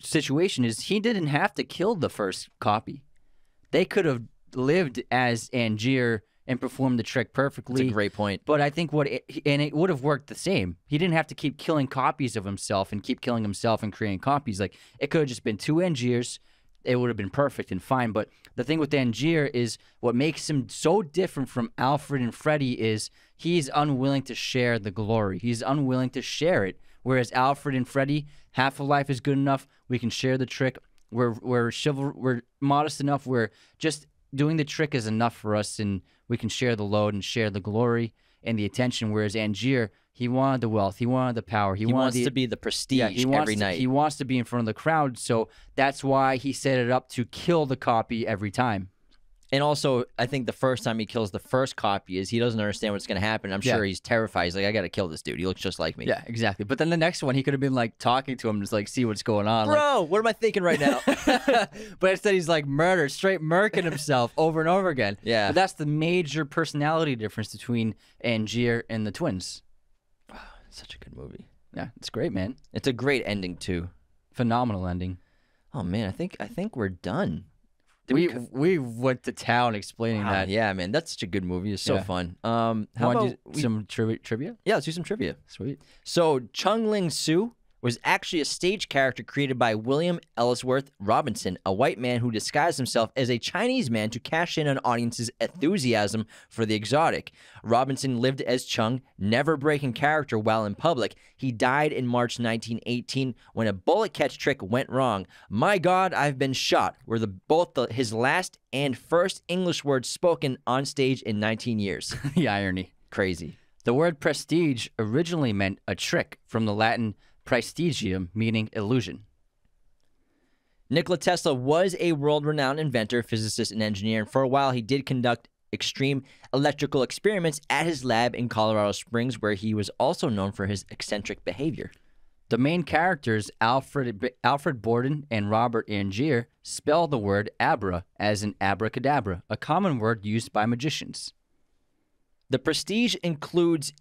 situation is he didn't have to kill the first copy. They could have lived as Angier and performed the trick perfectly. That's a great point. But I think it would have worked the same. He didn't have to keep killing copies of himself and keep killing himself and creating copies. Like, it could have just been two Angiers. It would have been perfect and fine. But the thing with Angier is what makes him so different from Alfred and Freddy is he's unwilling to share the glory. He's unwilling to share it. Whereas Alfred and Freddy, half a life is good enough. We can share the trick. We're modest enough. We're just... doing the trick is enough for us, and we can share the load and share the glory. and the attention, whereas Angier, he wanted the wealth, he wanted the power, he wants to be the prestige every night. He wants to be in front of the crowd, so that's why he set it up to kill the copy every time. And also, I think the first time he kills the first copy is he doesn't understand what's going to happen. I'm sure he's terrified. He's like, I got to kill this dude. He looks just like me. Yeah, exactly. But then the next one, he could have been like talking to him, just like, see what's going on. Bro, like, what am I thinking right now? But instead, he's like murder, straight murking himself over and over again. Yeah. But that's the major personality difference between Angier and the twins. Oh, such a good movie. Yeah, it's great, man. It's a great ending, too. Phenomenal ending. Oh, man, I think we're done. We went to town explaining that. Yeah, man, that's such a good movie. It's so fun. How about some trivia? Yeah, let's do some trivia. Sweet. So Chung Ling Soo was actually a stage character created by William Ellsworth Robinson, a white man who disguised himself as a Chinese man to cash in on audiences' enthusiasm for the exotic. Robinson lived as Chung, never breaking character while in public. He died in March 1918 when a bullet catch trick went wrong. "My God, I've been shot" were both his last and first English words spoken on stage in 19 years. The irony. Crazy. The word prestige originally meant a trick, from the Latin prestigium, meaning illusion. Nikola Tesla was a world-renowned inventor, physicist, and engineer, and for a while he did conduct extreme electrical experiments at his lab in Colorado Springs, where he was also known for his eccentric behavior. The main characters, Alfred Borden and Robert Angier, spell the word abra as in abracadabra, a common word used by magicians. The Prestige includes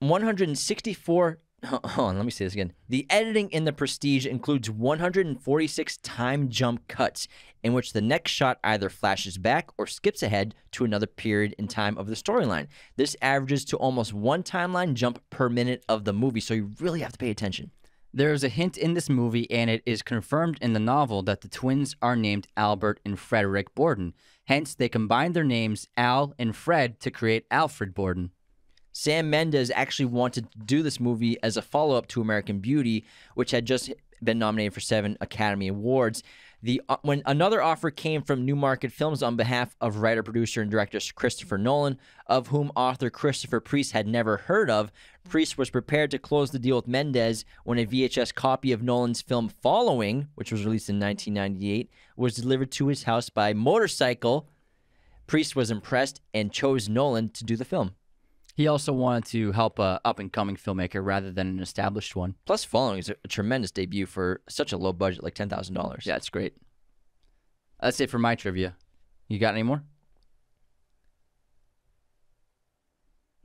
164... Hold on, let me say this again. The editing in The Prestige includes 146 time jump cuts in which the next shot either flashes back or skips ahead to another period in time of the storyline. This averages to almost one timeline jump per minute of the movie, so you really have to pay attention. There is a hint in this movie, and it is confirmed in the novel, that the twins are named Albert and Frederick Borden. Hence, they combined their names Al and Fred to create Alfred Borden. Sam Mendes actually wanted to do this movie as a follow-up to American Beauty, which had just been nominated for 7 Academy Awards. When another offer came from Newmarket Films on behalf of writer, producer, and director Christopher Nolan, of whom author Christopher Priest had never heard of, Priest was prepared to close the deal with Mendes when a VHS copy of Nolan's film Following, which was released in 1998, was delivered to his house by motorcycle. Priest was impressed and chose Nolan to do the film. He also wanted to help an up-and-coming filmmaker rather than an established one. Plus, Following is a tremendous debut for such a low budget, like $10,000. Yeah, it's great. That's it for my trivia. You got any more?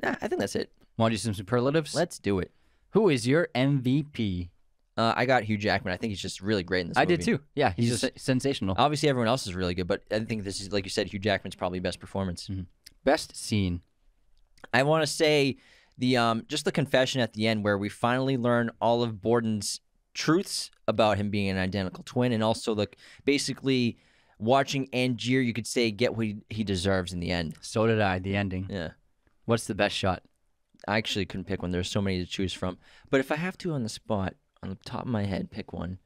Nah, I think that's it. Want to do some superlatives? Let's do it. Who is your MVP? I got Hugh Jackman. I think he's just really great in this movie. I did too. Yeah, he's just sensational. Obviously, everyone else is really good, but I think this is, like you said, Hugh Jackman's probably best performance. Mm-hmm. Best scene. I want to say the just the confession at the end where we finally learn all of Borden's truths about him being an identical twin, and also basically watching Angier, you could say, get what he deserves in the end. So did I, the ending. Yeah. What's the best shot? I actually couldn't pick one. There's so many to choose from. But if I have to on the spot, on the top of my head, pick one,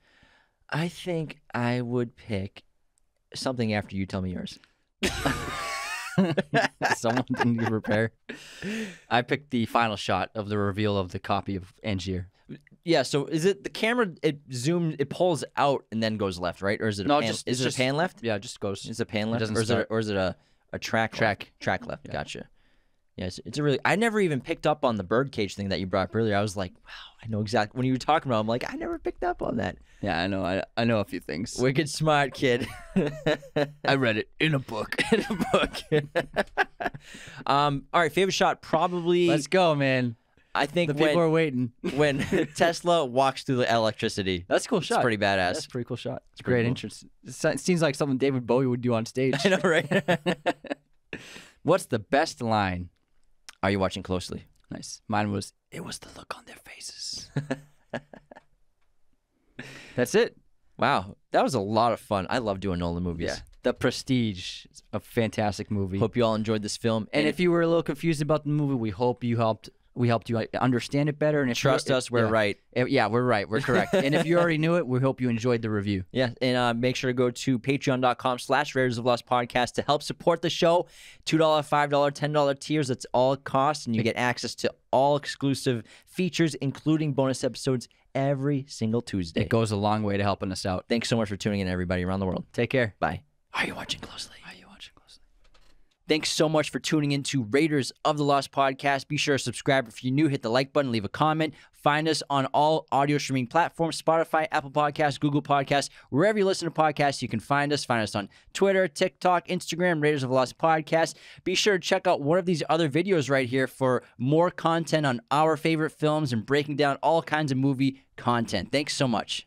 I think I would pick something after you tell me yours. Someone didn't prepare. I picked the final shot of the reveal of the copy of Angier. Yeah, so is it the camera, it pulls out and then goes left, right? Or is it a just pan left? Yeah, it just goes. Is it a pan left? Or is it a track left? Yeah. Gotcha. Yeah, it's a really, I never even picked up on the birdcage thing that you brought up earlier. I was like, wow, I know exactly. When you were talking about it, I'm like, I never picked up on that. Yeah, I know. I know a few things. Wicked smart kid. I read it in a book. In a book. All right, favorite shot probably. Let's go, man. I think people are waiting. When Tesla walks through the electricity. That's a cool shot. It's pretty badass. That's a pretty cool shot. It's great entrance. Cool. It seems like something David Bowie would do on stage. I know, right? What's the best line? Are you watching closely? Nice. Mine was, it was the look on their faces. That's it. Wow. That was a lot of fun. I love doing Nolan movies. Yeah. The Prestige is a fantastic movie. Hope you all enjoyed this film. And if you were a little confused about the movie, we hope you helped We helped you understand it better. And if trust us, we're right. Yeah, we're right. We're correct. And if you already knew it, we hope you enjoyed the review. Yeah, and make sure to go to patreon.com/RarersOfLostPodcast to help support the show. $2, $5, $10 tiers. That's all it costs, and you get access to all exclusive features, including bonus episodes every single Tuesday. It goes a long way to helping us out. Thanks so much for tuning in, everybody around the world. Take care. Bye. Are you watching closely? Thanks so much for tuning in to Raiders of the Lost Podcast. Be sure to subscribe if you're new. Hit the like button, leave a comment. Find us on all audio streaming platforms, Spotify, Apple Podcasts, Google Podcasts. Wherever you listen to podcasts, you can find us. Find us on Twitter, TikTok, Instagram, Raiders of the Lost Podcast. Be sure to check out one of these other videos right here for more content on our favorite films and breaking down all kinds of movie content. Thanks so much.